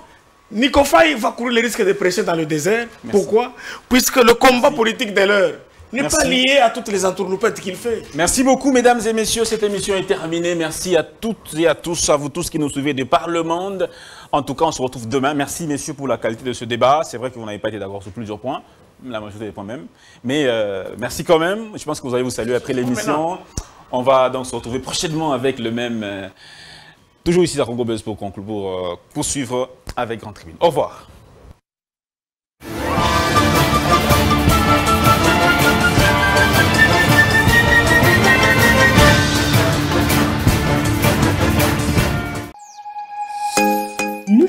Nico Fahy va courir le risque de prêcher dans le désert. Merci. Pourquoi? Puisque le combat politique de l'heure n'est pas lié à toutes les entourloupettes qu'il fait. Merci beaucoup, mesdames et messieurs. Cette émission est terminée. Merci à toutes et à tous, à vous tous qui nous suivez de par le monde. En tout cas, on se retrouve demain. Merci, messieurs, pour la qualité de ce débat. C'est vrai que vous n'avez pas été d'accord sur plusieurs points, la majorité des points même. Mais merci quand même. Je pense que vous allez vous saluer après l'émission. On va donc se retrouver prochainement avec le même... toujours ici à Congo Buzz pour conclure, pour poursuivre avec Grande Tribune. Au revoir. Nous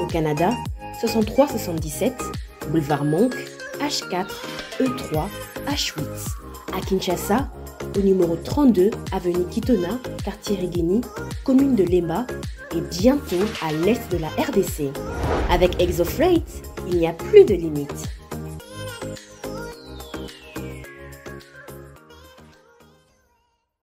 Au Canada, 6377, boulevard Monk, H4, E3, H8. À Kinshasa, au numéro 32, avenue Kitona, quartier Rigini, commune de Lemba, et bientôt à l'est de la RDC. Avec Exo Freight, il n'y a plus de limite.